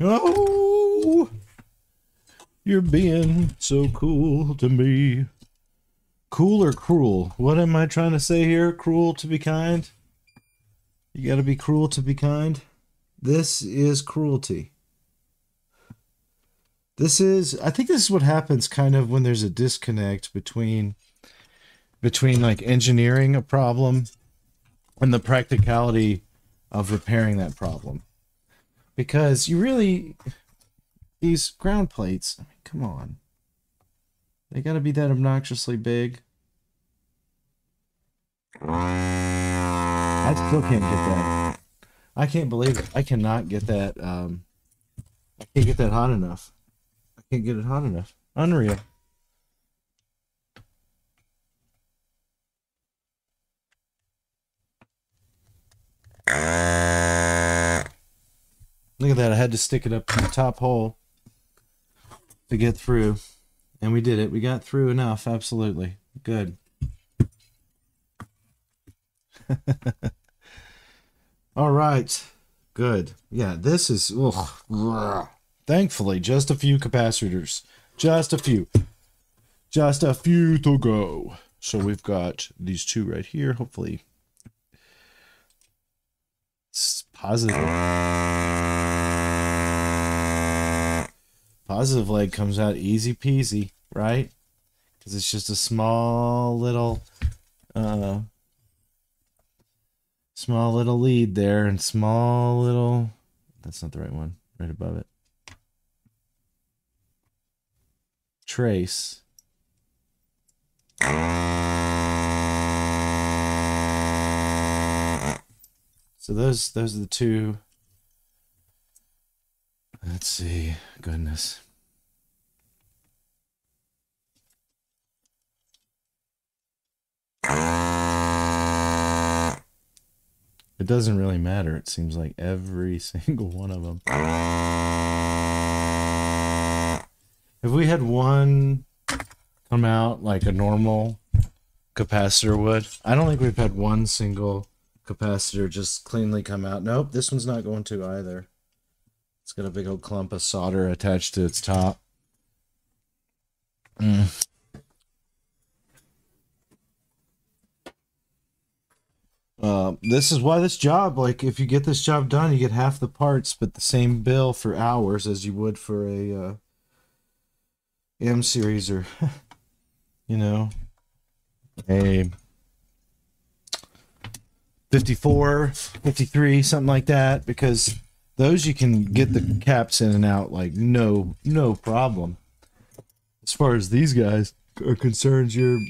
Oh, you're being so cool to me. Cool or cruel? What am I trying to say here? Cruel to be kind? You gotta be cruel to be kind. This is cruelty. This is, I think this is what happens kind of when there's a disconnect between like engineering a problem and the practicality of repairing that problem. Because you really, these ground plates, I mean, come on. They gotta be that obnoxiously big. I still can't get that. I can't believe it. I cannot get that, I can't get that hot enough. I can't get it hot enough. Unreal. Look at that, I had to stick it up to the top hole to get through. And we did it. We got through enough, absolutely. Good. All right. Good. Yeah, this is... Ugh. Thankfully, just a few capacitors. Just a few. Just a few to go. So we've got these two right here, hopefully. It's positive. Positive leg comes out easy peasy, right? Because it's just a small little lead there, and small little, that's not the right one, right above it. Trace. So those are the two. Let's see. Goodness. It doesn't really matter. It seems like every single one of them. If we had one come out like a normal capacitor would, I don't think we've had one single capacitor just cleanly come out. Nope, this one's not going to either. It's got a big old clump of solder attached to its top. This is why this job, like, if you get this job done, you get half the parts, but the same bill for hours as you would for a M series or, you know, a 54, 53, something like that, because... Those you can get the caps in and out like no problem. As far as these guys are concerned, you're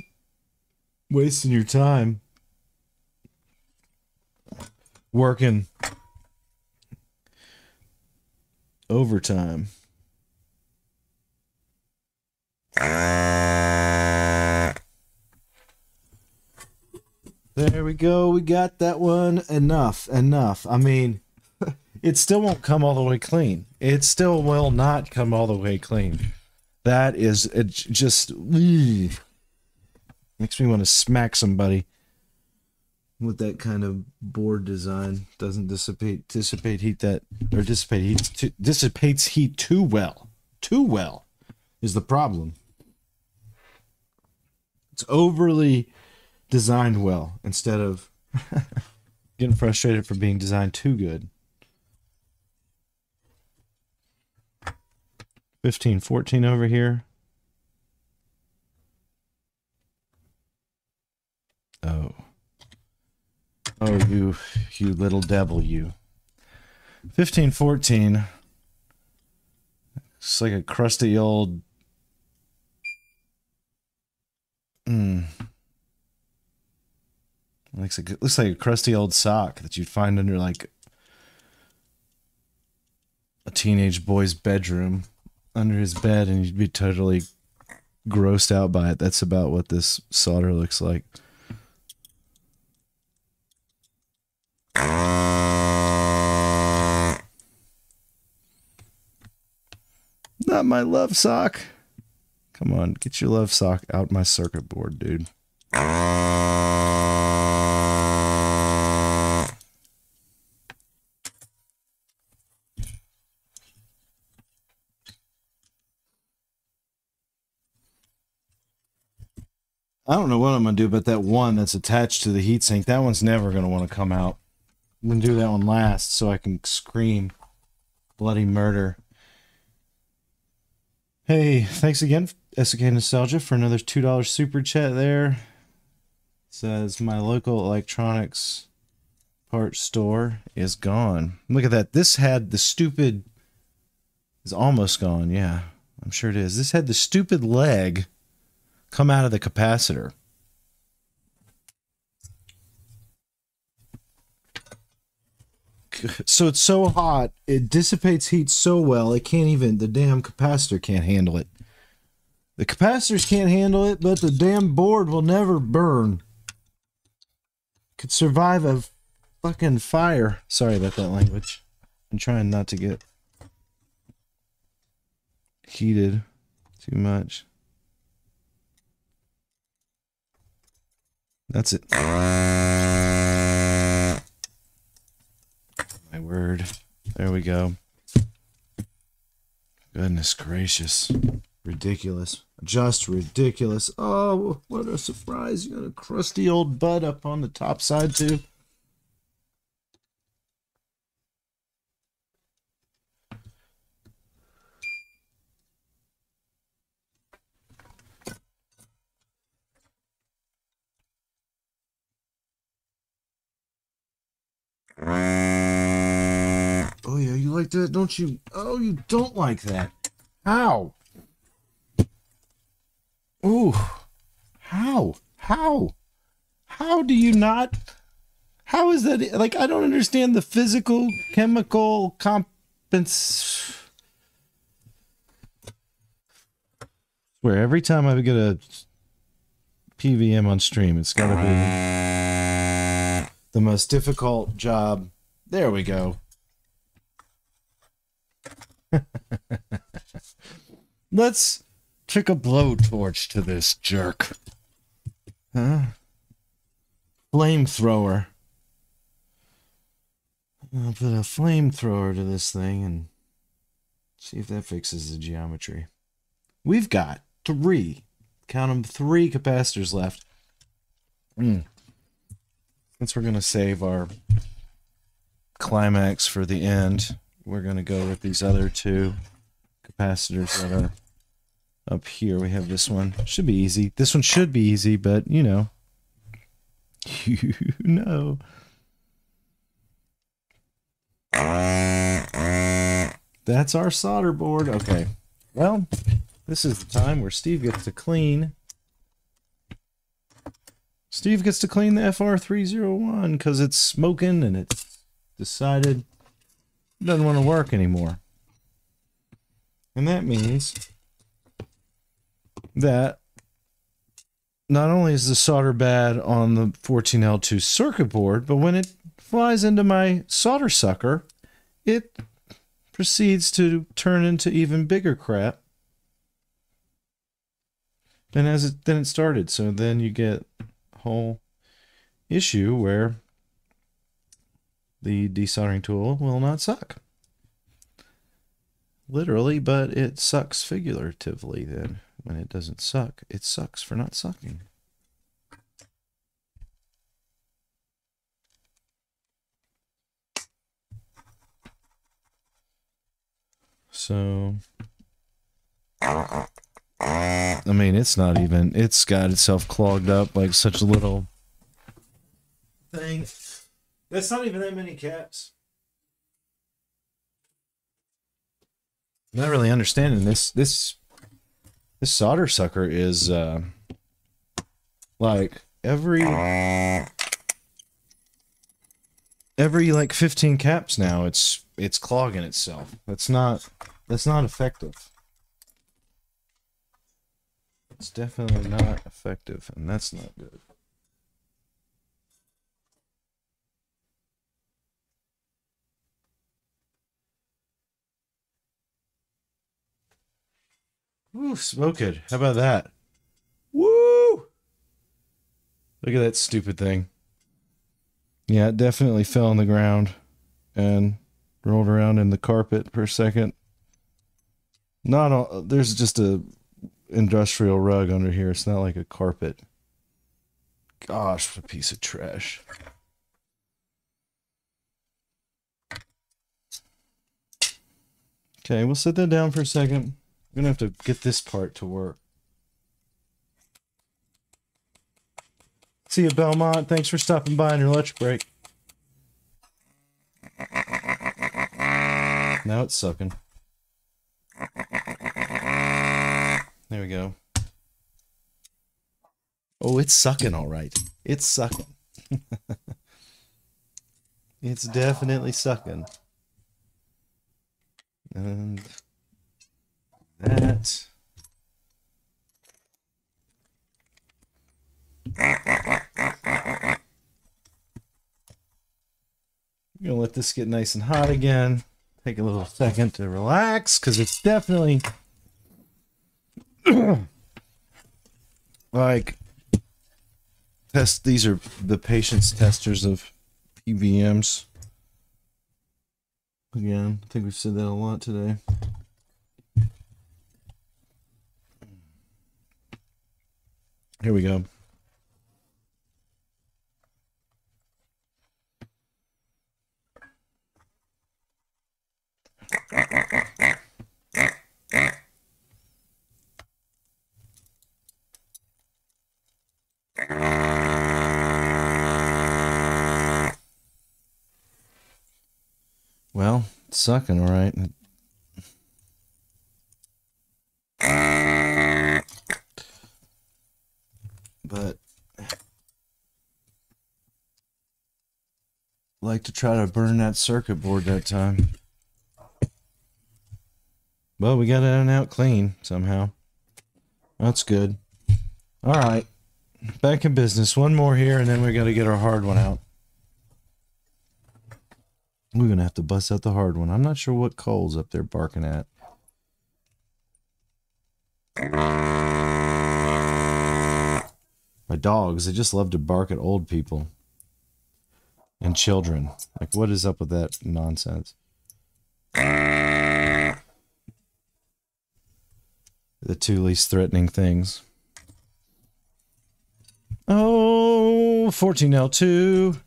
wasting your time working overtime. There we go. We got that one. Enough. I mean... It still won't come all the way clean. It still will not come all the way clean. That is, it just makes me want to smack somebody with that kind of board design. Doesn't dissipate heat that, or dissipate heat, dissipates heat too well. Too well is the problem. It's overly designed well instead of getting frustrated for being designed too good. 1514 over here. Oh, you little devil, you. 1514. It's like a crusty old. Looks like a crusty old sock that you'd find under like a teenage boy's bedroom. Under his bed, and you'd be totally grossed out by it. That's about what this solder looks like. Not my love sock. Come on, get your love sock out my circuit board, dude. I don't know what I'm going to do about that one that's attached to the heatsink. That one's never going to want to come out. I'm going to do that one last so I can scream bloody murder. Hey, thanks again, SK Nostalgia, for another $2 super chat there. It says, my local electronics parts store is gone. Look at that. This had the stupid... It's almost gone, yeah. I'm sure it is. This had the stupid leg come out of the capacitor. So it's so hot, it dissipates heat so well, it can't even, the damn capacitor can't handle it. The capacitors can't handle it, but the damn board will never burn. Could survive a fucking fire. Sorry about that language. I'm trying not to get heated too much. That's it. My word. There we go. Goodness gracious. Ridiculous. Just ridiculous. Oh, what a surprise. You got a crusty old bud up on the top side, too. Oh yeah, you like that, don't you? Oh, you don't like that. How? Ooh. How? How? How do you not? How is that? Like, I don't understand the physical, chemical compensation. Where every time I get a PVM on stream, it's gotta be the most difficult job. There we go. Let's take a blowtorch to this jerk. Huh? Flamethrower. I'll put a flamethrower to this thing and see if that fixes the geometry. We've got three, count them, three capacitors left. Since we're going to save our climax for the end, we're going to go with these other two capacitors that are up here. We have this one. Should be easy. This one should be easy, but, you know. You know. That's our solder board. Okay. Well, this is the time where Steve gets to clean. Steve gets to clean the FR301 because it's smoking and it's decided it doesn't want to work anymore. And that means that not only is the solder bad on the 14L2 circuit board, but when it flies into my solder sucker, it proceeds to turn into even bigger crap than it started. So then you get a whole issue where the desoldering tool will not suck. Literally, but it sucks figuratively then. When it doesn't suck, it sucks for not sucking. So, I mean, it's not even, it's got itself clogged up like such a little thing. That's not even that many caps. I'm not really understanding this. This solder sucker is like every like 15 caps now. It's clogging itself. That's not effective. It's definitely not effective, and that's not good. Ooh, smoke it. How about that? Woo! Look at that stupid thing. Yeah, it definitely fell on the ground and rolled around in the carpet per second. Not all, there's just a industrial rug under here. It's not like a carpet. Gosh, what a piece of trash. Okay, we'll set that down for a second. I'm gonna have to get this part to work. See you, Belmont. Thanks for stopping by on your lunch break. Now it's sucking. There we go. Oh, it's sucking all right. It's sucking. It's definitely sucking. And that. I'm gonna let this get nice and hot again. Take a little second to relax, because it's definitely like test. These are the patience testers of PVMs. Again, I think we've said that a lot today. Here we go. Well, it's sucking, all right. But I like to try to burn that circuit board that time. Well, we got it in and out clean somehow. That's good. All right, back in business. One more here, and then we got to get our hard one out. We're gonna have to bust out the hard one. I'm not sure what Cole's up there barking at. My dogs, they just love to bark at old people and children. Like, what is up with that nonsense? The two least threatening things. Oh, 14L2.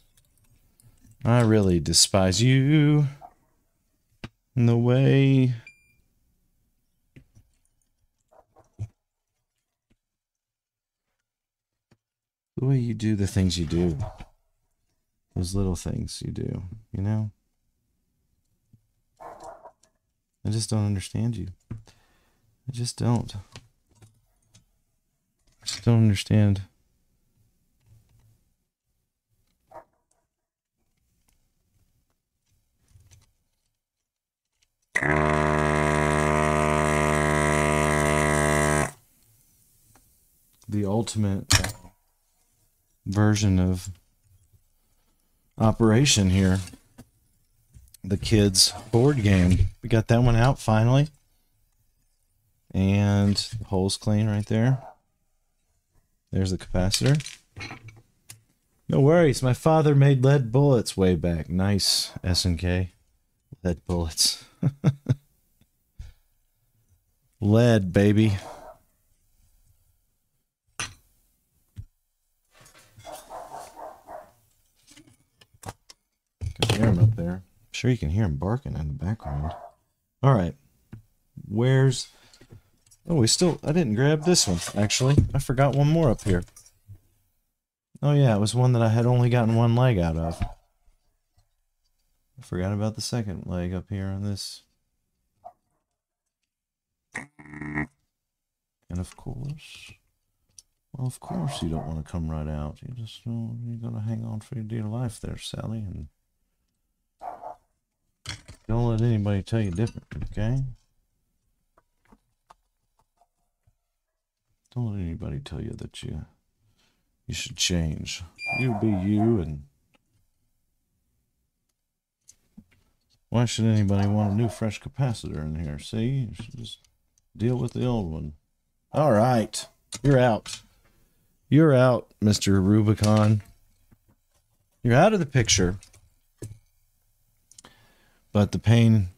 I really despise you. In the way. The way you do the things you do. Those little things you do, you know? I just don't understand you. I just don't. I just don't understand. The ultimate version of operation here. The kids' board game. We got that one out finally. And the hole's clean right there. There's the capacitor. No worries, my father made lead bullets way back. Nice, S&K. Lead bullets. Lead, baby. I can hear him up there. I'm sure you can hear him barking in the background. All right. Where's... Oh, we still... I didn't grab this one, actually. I forgot one more up here. Oh, yeah. It was one that I had only gotten one leg out of. I forgot about the second leg up here on this. And of course you don't want to come right out. You just know you're going to hang on for your dear life there, Sally. And don't let anybody tell you different, okay? Don't let anybody tell you that you should change. You be you, and why should anybody want a new fresh capacitor in here? See, you should just deal with the old one. All right, you're out. You're out, Mr. Rubicon. You're out of the picture. But the pain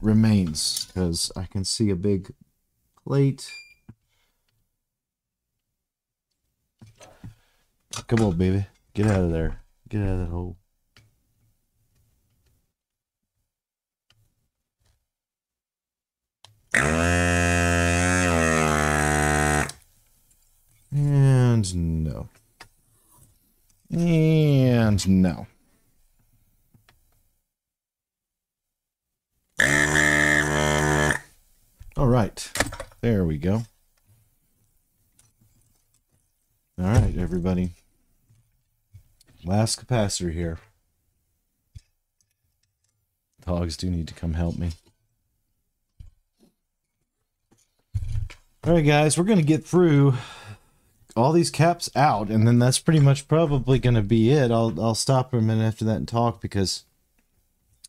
remains, because I can see a big plate. Come on, baby. Get out of there. Get out of that hole. And no. And no. All right, there we go. All right, everybody. Last capacitor here. Dogs do need to come help me. All right, guys, we're going to get through all these caps out, and then that's pretty much probably going to be it. I'll stop for a minute after that and talk, because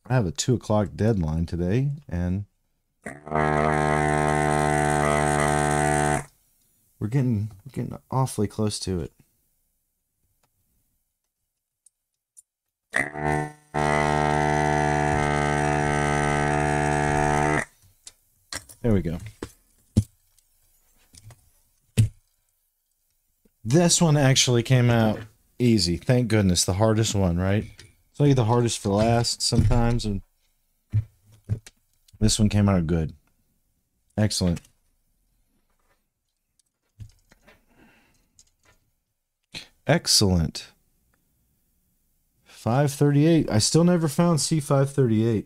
I have a 2 o'clock deadline today, and we're getting awfully close to it. There we go. This one actually came out easy. Thank goodness. The hardest one, right? It's like the hardest for last sometimes, and this one came out good. Excellent. Excellent. 538. I still never found C538.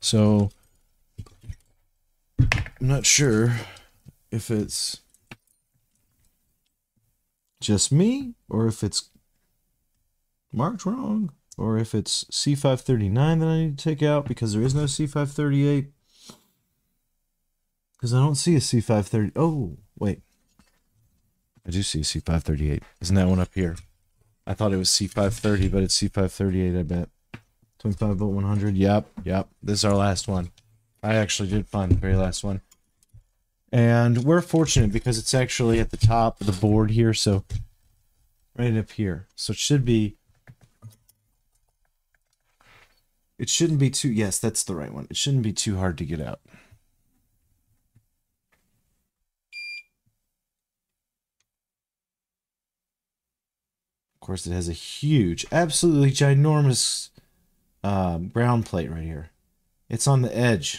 So I'm not sure if it's just me, or if it's marked wrong, or if it's C539 that I need to take out, because there is no C538. Because I don't see a C530. Oh, wait. I do see a C538. Isn't that one up here? I thought it was C530, but it's C538, I bet. 25 volt 100. Yep, yep. This is our last one. I actually did find the very last one. And we're fortunate because it's actually at the top of the board here, so right up here. So it should be... It shouldn't be too... Yes, that's the right one. It shouldn't be too hard to get out. Of course, it has a huge, absolutely ginormous ground plate right here. It's on the edge,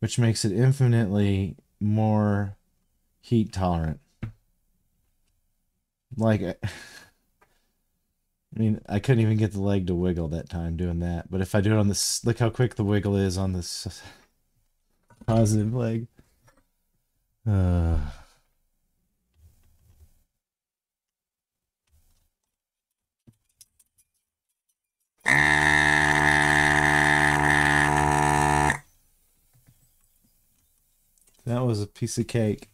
which makes it infinitely more heat tolerant. Like, I mean, I couldn't even get the leg to wiggle that time doing that. But if I do it on this, look how quick the wiggle is on this positive leg. That was a piece of cake.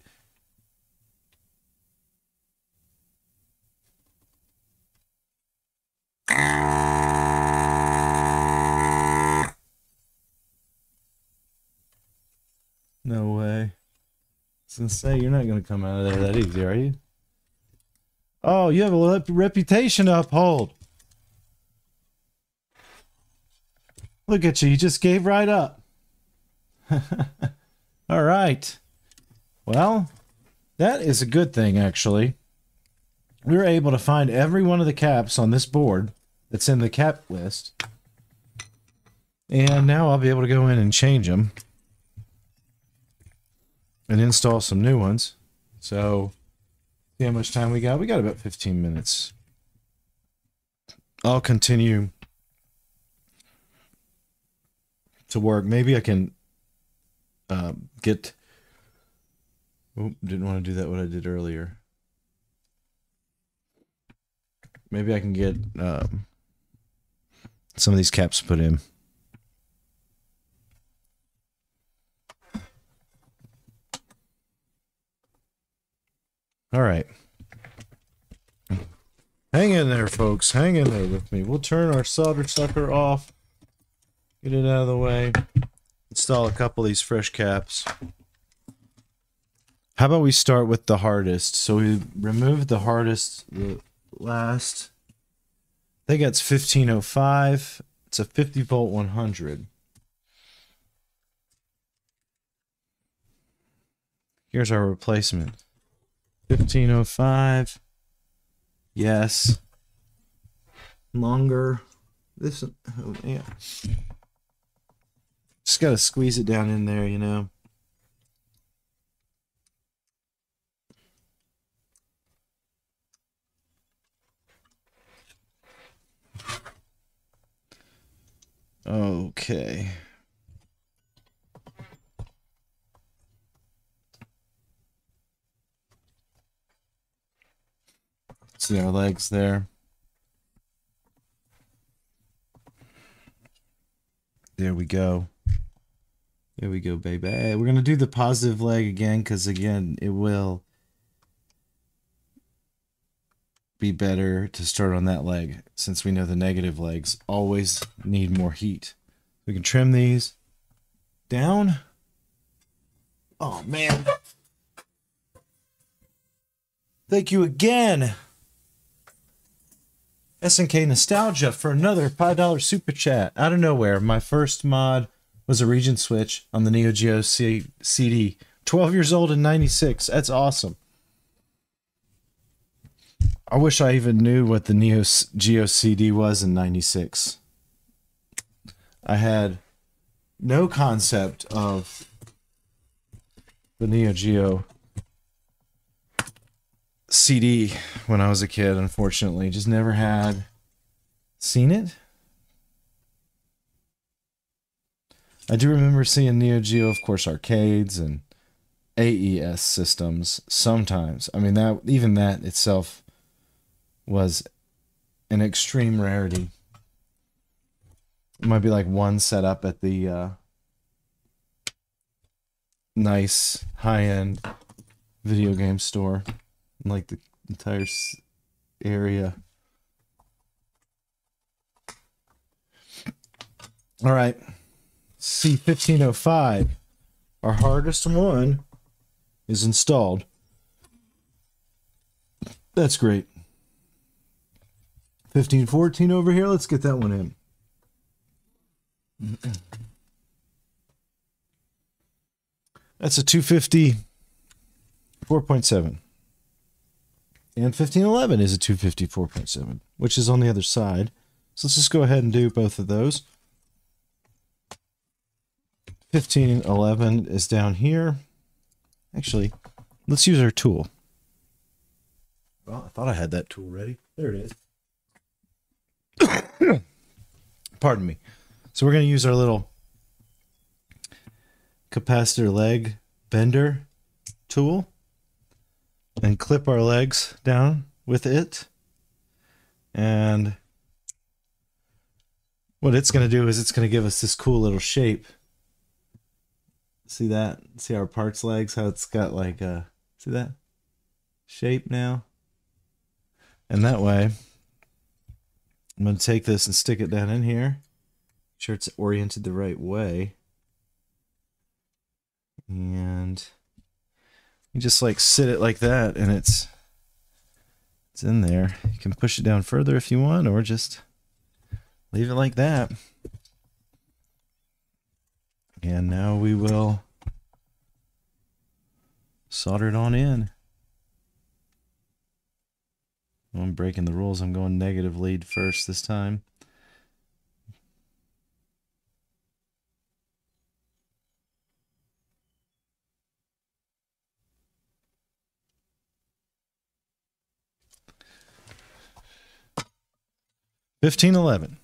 No way. Since say you're not going to come out of there that easy, are you? Oh, you have a reputation to uphold. Look at you. You just gave right up. All right. Well, that is a good thing, actually. We were able to find every one of the caps on this board that's in the cap list. And now I'll be able to go in and change them and install some new ones. So, see how much time we got? We got about 15 minutes. I'll continue to work. Maybe I can... Oh, didn't want to do that, what I did earlier. Maybe I can get some of these caps put in. All right. Hang in there, folks. Hang in there with me. We'll turn our solder sucker off. Get it out of the way. Install a couple of these fresh caps. How about we start with the hardest? So we removed the hardest last. I think that's 1505. It's a 50 volt 100. Here's our replacement. 1505. Yes. Longer. This, oh yeah. Just gotta squeeze it down in there, you know. Okay. See our legs there. There we go. There we go, baby. We're going to do the positive leg again, because, again, it will be better to start on that leg, since we know the negative legs always need more heat. We can trim these down. Oh, man. Thank you again, SNK Nostalgia, for another $5 super chat. Out of nowhere, my first mod was a region switch on the Neo Geo CD. 12 years old in 96. That's awesome. I wish I even knew what the Neo Geo CD was in 96. I had no concept of the Neo Geo CD when I was a kid, unfortunately. Just never had seen it. I do remember seeing Neo Geo, of course, arcades and AES systems sometimes. I mean, that even that itself was an extreme rarity. It might be like one set up at the nice high-end video game store, like the entire area. All right, C1505, our hardest one, is installed. That's great. 1514 over here, let's get that one in. That's a 250 4.7. And 1511 is a 250 4.7, which is on the other side. So let's just go ahead and do both of those. 1511 is down here. Actually, let's use our tool. Well, I thought I had that tool ready. There it is. Pardon me. So we're going to use our little capacitor leg bender tool and clip our legs down with it. And what it's going to do is it's going to give us this cool little shape. See that? See our parts legs, how it's got like a, see that shape now? And that way, I'm going to take this and stick it down in here. Make sure it's oriented the right way. And you just like sit it like that, and it's in there. You can push it down further if you want, or just leave it like that. And now we will solder it on in. I'm breaking the rules. I'm going negative lead first this time. $15.11.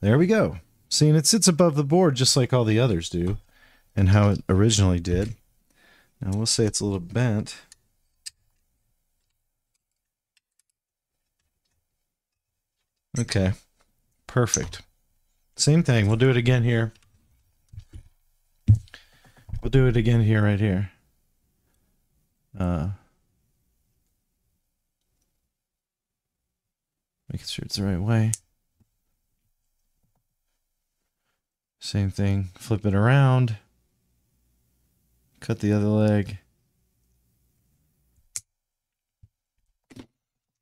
There we go. See, and it sits above the board just like all the others do, and how it originally did. Now we'll say it's a little bent. Okay, perfect. Same thing. We'll do it again here. We'll do it again here, right here. Making sure it's the right way. Same thing, flip it around, cut the other leg.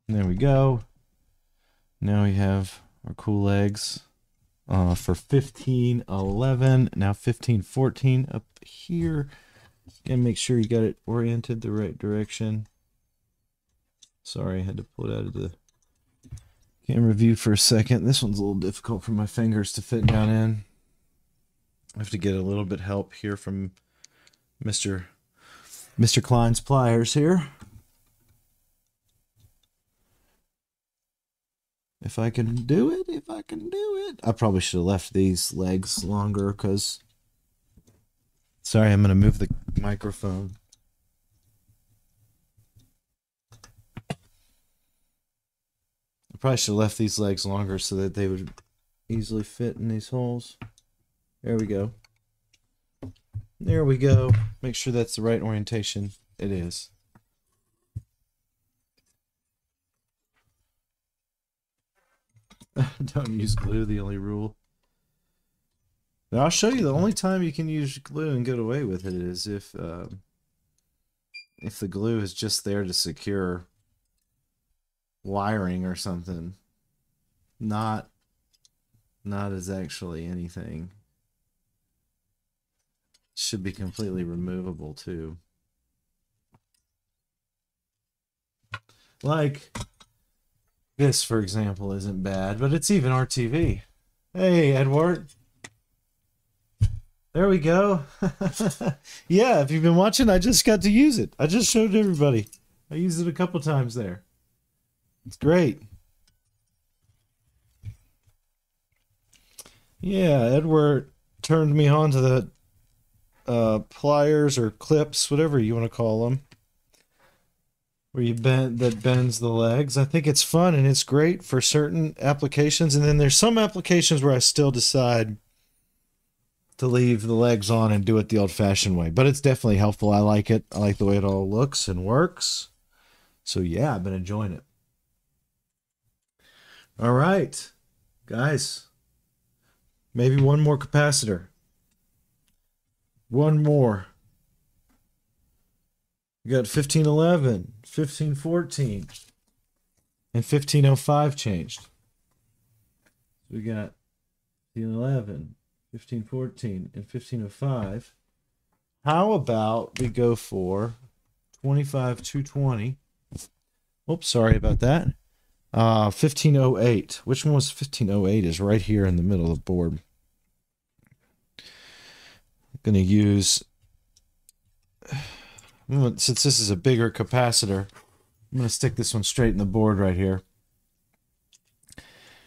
There we go. Now we have our cool legs for 1511. Now 1514 up here. Again, make sure you got it oriented the right direction. Sorry, I had to pull it out of the camera view for a second. This one's a little difficult for my fingers to fit down in. I have to get a little bit help here from Mr. Klein's pliers here. If I can do it, I probably should have left these legs longer because... Sorry, I'm going to move the microphone. I probably should have left these legs longer so that they would easily fit in these holes. There we go. There we go. Make sure that's the right orientation. It is. Don't use glue, the only rule. Now I'll show you the only time you can use glue and get away with it is if the glue is just there to secure wiring or something. Not as actually anything. Should be completely removable too. Like this, for example, isn't bad, but it's even RTV. Hey, Edward. There we go. Yeah, if you've been watching, I just got to use it. I just showed everybody. I used it a couple times there. It's great. Yeah, Edward turned me on to the pliers or clips, whatever you want to call them. Where you bends the legs. I think it's fun and it's great for certain applications. And then there's some applications where I still decide to leave the legs on and do it the old-fashioned way. But it's definitely helpful. I like it. I like the way it all looks and works. So yeah, I've been enjoying it. All right, guys. Maybe one more capacitor. One more. You got 1511, 1514, and 1505 changed. We got 1511, 1514, and 1505. How about we go for 25220? Oops, sorry about that. 1508. Which one was 1508? Is right here in the middle of the board. I'm going to use. Since this is a bigger capacitor, I'm going to stick this one straight in the board right here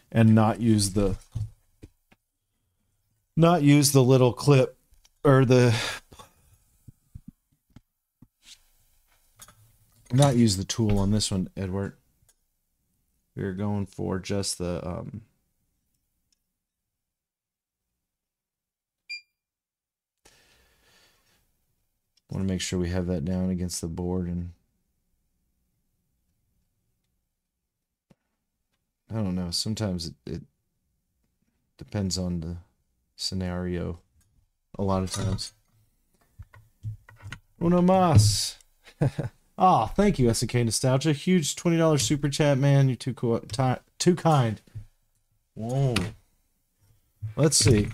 and not use the little clip or the not use the tool on this one, Edward. We're going for just the want to make sure we have that down against the board, and I don't know, sometimes it depends on the scenario a lot of times. Uno mas. Ah, thank you, SK Nostalgia. Huge $20 super chat, man. You're too cool, too kind. Whoa. Let's see.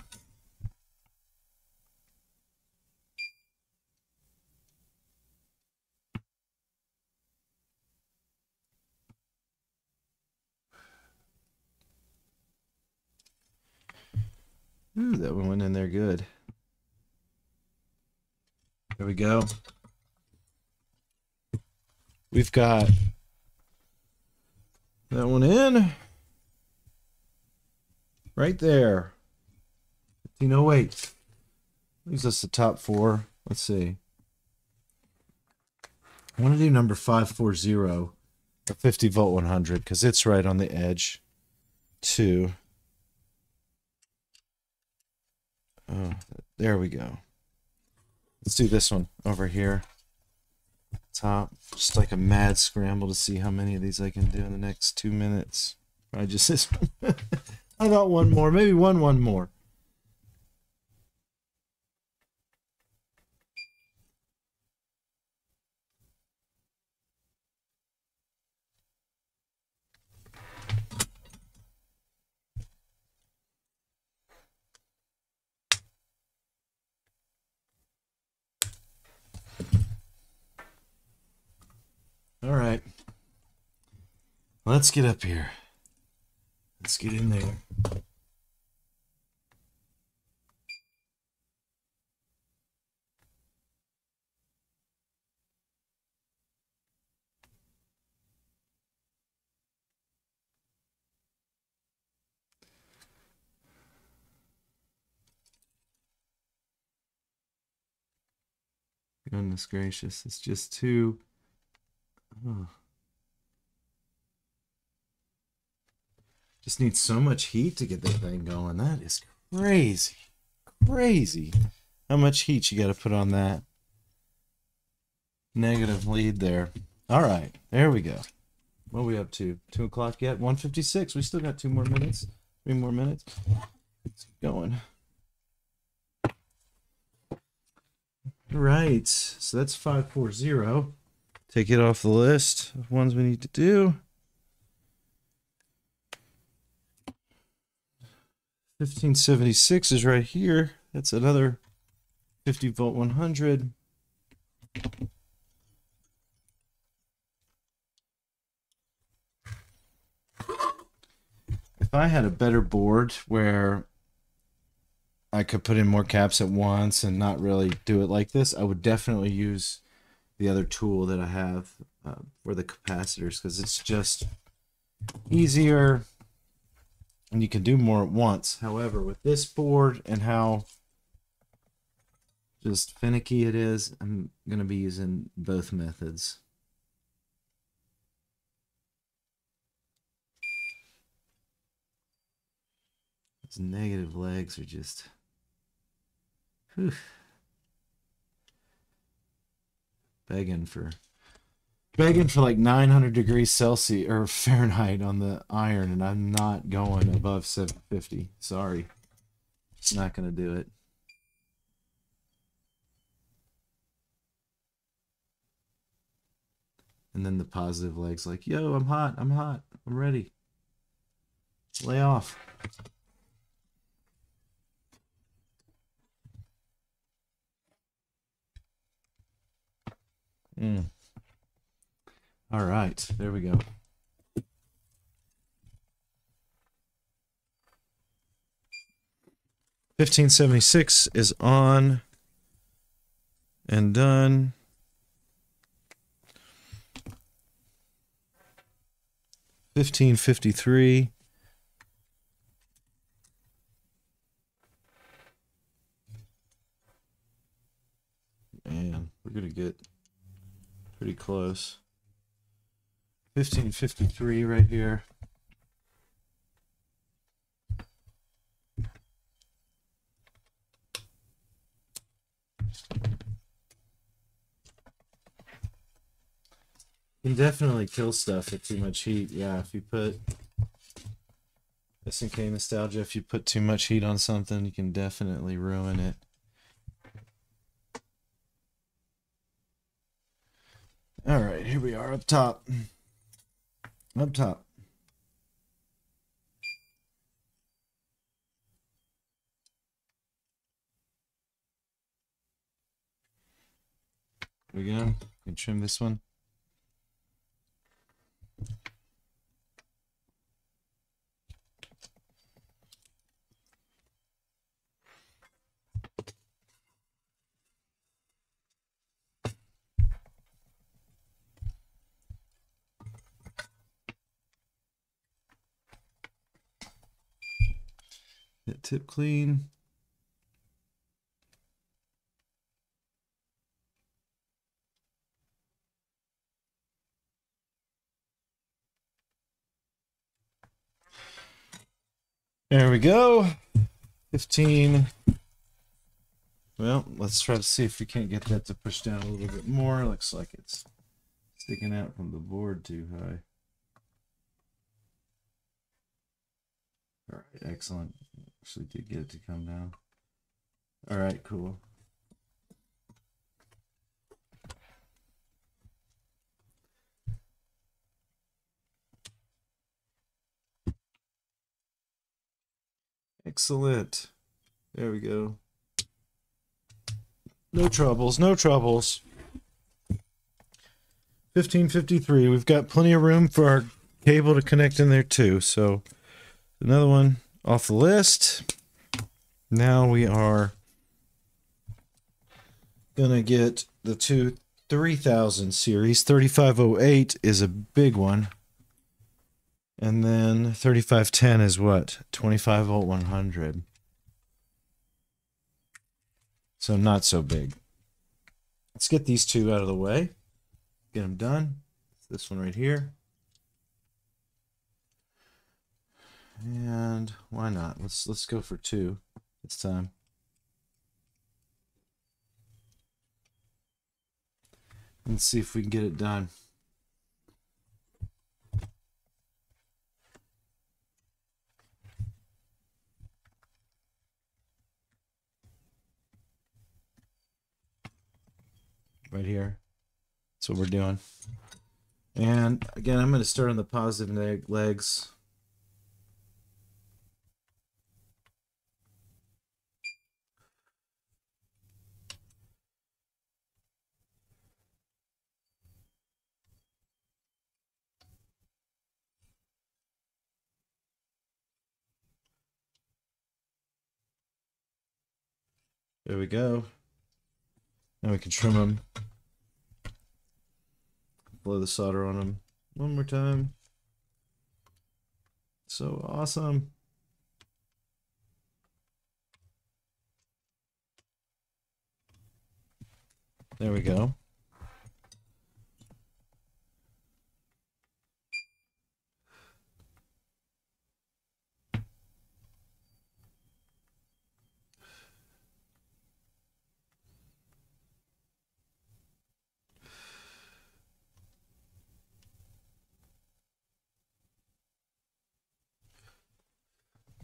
Ooh, that one went in there good. There we go. We've got that one in. Right there. 1508. Leaves us the top four. Let's see. I want to do number 540, the 50 volt 100, because it's right on the edge, too. Oh, there we go. Let's do this one over here. top. Just like a mad scramble to see how many of these I can do in the next 2 minutes. I just this one. I got one more, maybe one more. All right, let's get up here. Let's get in there. Goodness gracious, it's just too... Oh. Just needs so much heat to get that thing going. That is crazy. Crazy. How much heat you got to put on that negative lead there. All right. There we go. What are we up to? 2 o'clock yet? 1:56. We still got 2 more minutes. 3 more minutes. Let's keep going. All right. So that's 540. Take it off the list of ones we need to do. 1576 is right here. That's another 50 volt 100. If I had a better board where I could put in more caps at once and not really do it like this, I would definitely use the other tool that I have for the capacitors, because it's just easier and you can do more at once. However, with this board and how just finicky it is, I'm going to be using both methods. Those negative legs are just... Whew. Begging for like 900 degrees Celsius or Fahrenheit on the iron, and I'm not going above 750. Sorry, it's not gonna do it. And then the positive leg's like, yo, I'm hot, I'm ready. Lay off. All right, there we go. $15.76 is on and done. $15.53. Man, we're gonna get pretty close. 1553 right here. You can definitely kill stuff with too much heat. Yeah, if you put SNK nostalgia, if you put too much heat on something, you can definitely ruin it. All right, here we are up top. Up top. There we go. We can trim this one. Tip clean. There we go. 15. Well, let's try to see if we can't get that to push down a little bit more. Looks like it's sticking out from the board too high. All right, excellent. Actually did get it to come down. All right, cool. Excellent. There we go. No troubles, no troubles. 1553. We've got plenty of room for our cable to connect in there too. So another one off the list. Now we are gonna get the two 3000 series. 3508 is a big one. And then 3510 is what? 25 volt 100. So not so big. Let's get these two out of the way. Get them done. This one right here. And why not? Let's go for two this time. Let's see if we can get it done. Right here. That's what we're doing. And again, I'm going to start on the positive legs. There we go. Now we can trim them, blow the solder on them one more time. So awesome. There we go.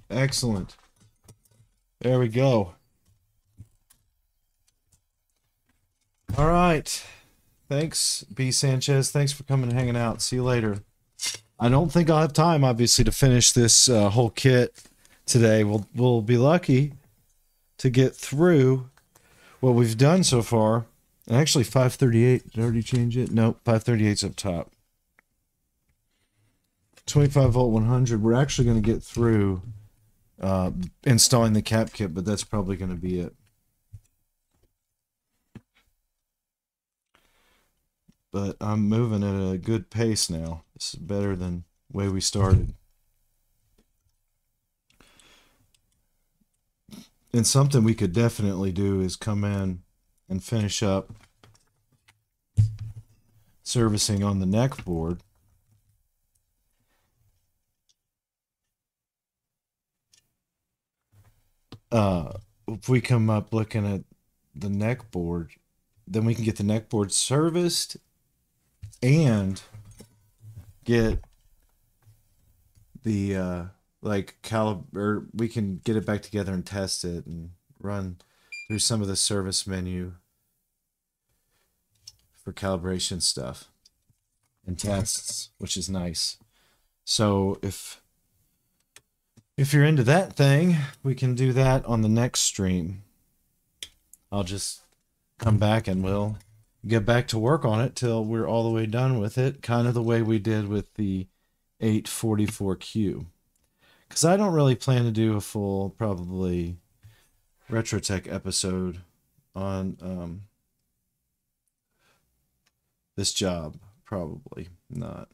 Excellent. There we go. All right. Thanks, B. Sanchez. Thanks for coming and hanging out. See you later. I don't think I'll have time, obviously, to finish this whole kit today. We'll be lucky to get through what we've done so far. And actually, 538. Did I already change it? Nope. 538's up top. 25 volt 100. We're actually going to get through installing the cap kit, but that's probably going to be it. But I'm moving at a good pace now. This is better than the way we started. And something we could definitely do is come in and finish up servicing on the neck board. If we come up looking at the neck board, then we can get the neck board serviced and get the like caliber. We can get it back together and test it and run through some of the service menu for calibration stuff and tests, which is nice. So if you're into that thing, we can do that on the next stream. I'll just come back and we'll get back to work on it till we're all the way done with it, kind of the way we did with the 844Q. Because I don't really plan to do a full, probably, RetroTech episode on this job. Probably not.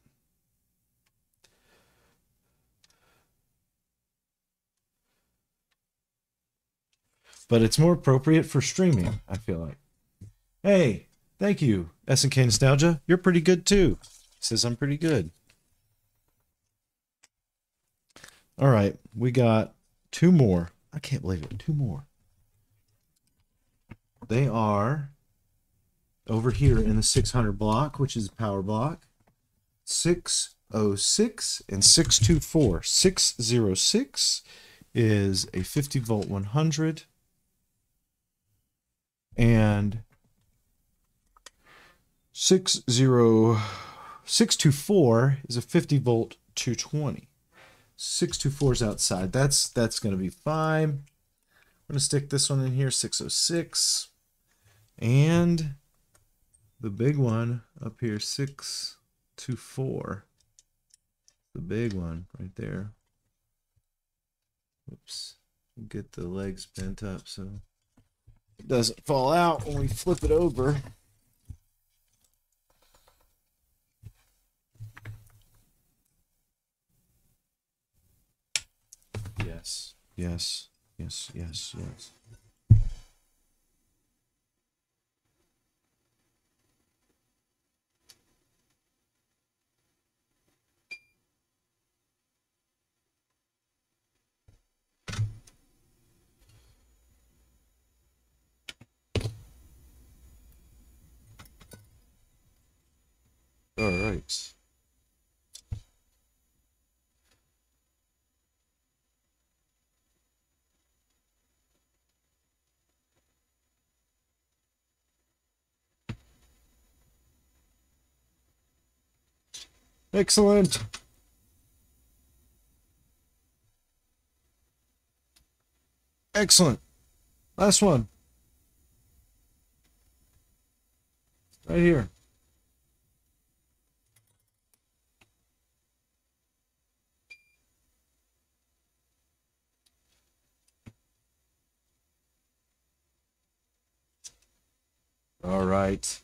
But it's more appropriate for streaming, I feel like. Hey, thank you, S&K Nostalgia. You're pretty good, too. He says I'm pretty good. All right, we got two more. I can't believe it. Two more. They are over here in the 600 block, which is a power block, 606 and 624. 606 is a 50 volt 100, and 624 is a 50 volt 220. 624 is outside. That's going to be fine. We're going to stick this one in here, 606, and the big one up here, 624. The big one right there. Oops, get the legs bent up so it doesn't fall out when we flip it over. Yes, yes, yes, yes, yes. All right. Excellent. Excellent. Last one. Right here. All right.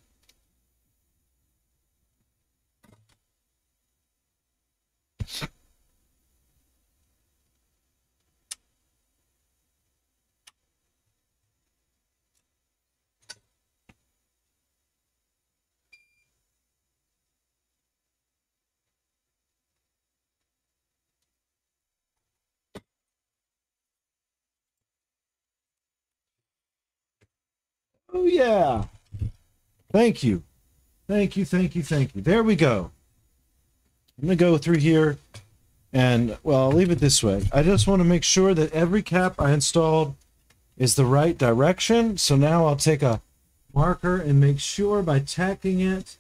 Oh, yeah. Thank you. Thank you, thank you, thank you. There we go. I'm going to go through here and, well, I'll leave it this way. I just want to make sure that every cap I installed is the right direction. So now I'll take a marker and make sure by tacking it,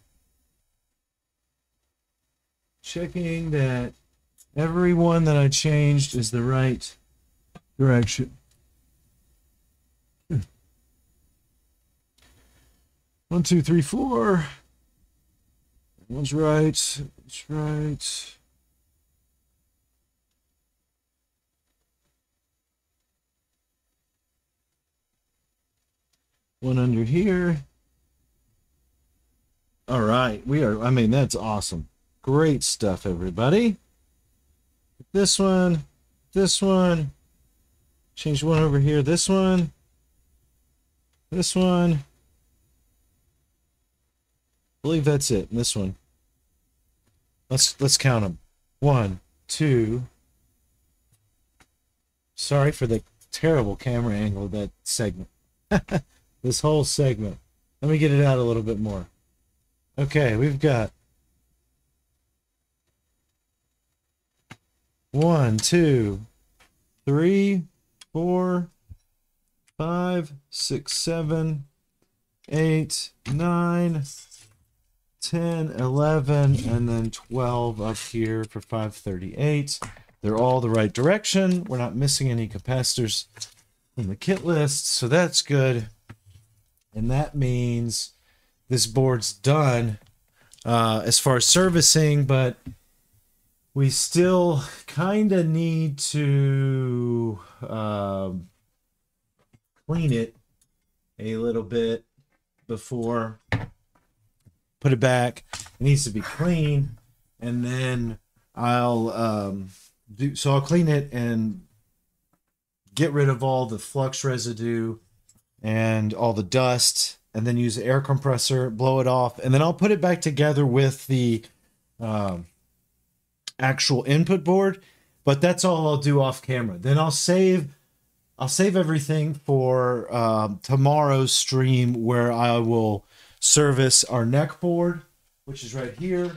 checking that every one that I changed is the right direction. One, two, three, four. One's right. It's right. One under here. All right. We are, I mean, that's awesome. Great stuff, everybody. This one, change one over here. This one, I believe that's it. And this one. Let's count them. 1, 2. Sorry for the terrible camera angle of that segment. This whole segment. Let me get it out a little bit more. Okay, we've got 1, 2, 3, 4, 5, 6, 7, 8, 9. 10, 11, and then 12 up here for 538. They're all the right direction. We're not missing any capacitors in the kit list, so that's good. And that means this board's done as far as servicing, but we still kind of need to clean it a little bit before... Put it back. It needs to be clean, and then I'll do so. I'll clean it and get rid of all the flux residue and all the dust, and then use the air compressor, blow it off, and then I'll put it back together with the actual input board. But that's all I'll do off camera. Then I'll save everything for tomorrow's stream, where I will service our neck board, which is right here,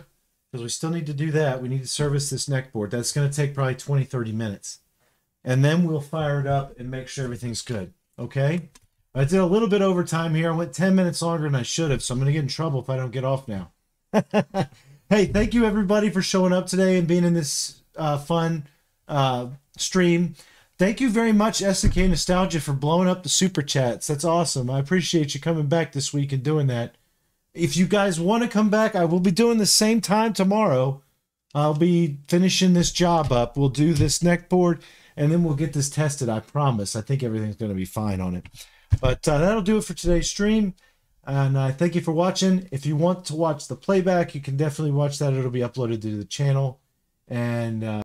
because we still need to do that. We need to service this neck board. That's going to take probably 20-30 minutes. And then we'll fire it up and make sure everything's good. Okay? I did a little bit over time here. I went 10 minutes longer than I should have, so I'm going to get in trouble if I don't get off now. Hey, thank you, everybody, for showing up today and being in this fun stream. Thank you very much, SK Nostalgia, for blowing up the Super Chats. That's awesome. I appreciate you coming back this week and doing that. If you guys want to come back, I will be doing the same time tomorrow. I'll be finishing this job up. We'll do this neck board, and then we'll get this tested, I promise. I think everything's going to be fine on it. But that'll do it for today's stream. And thank you for watching. If you want to watch the playback, you can definitely watch that. It'll be uploaded to the channel. And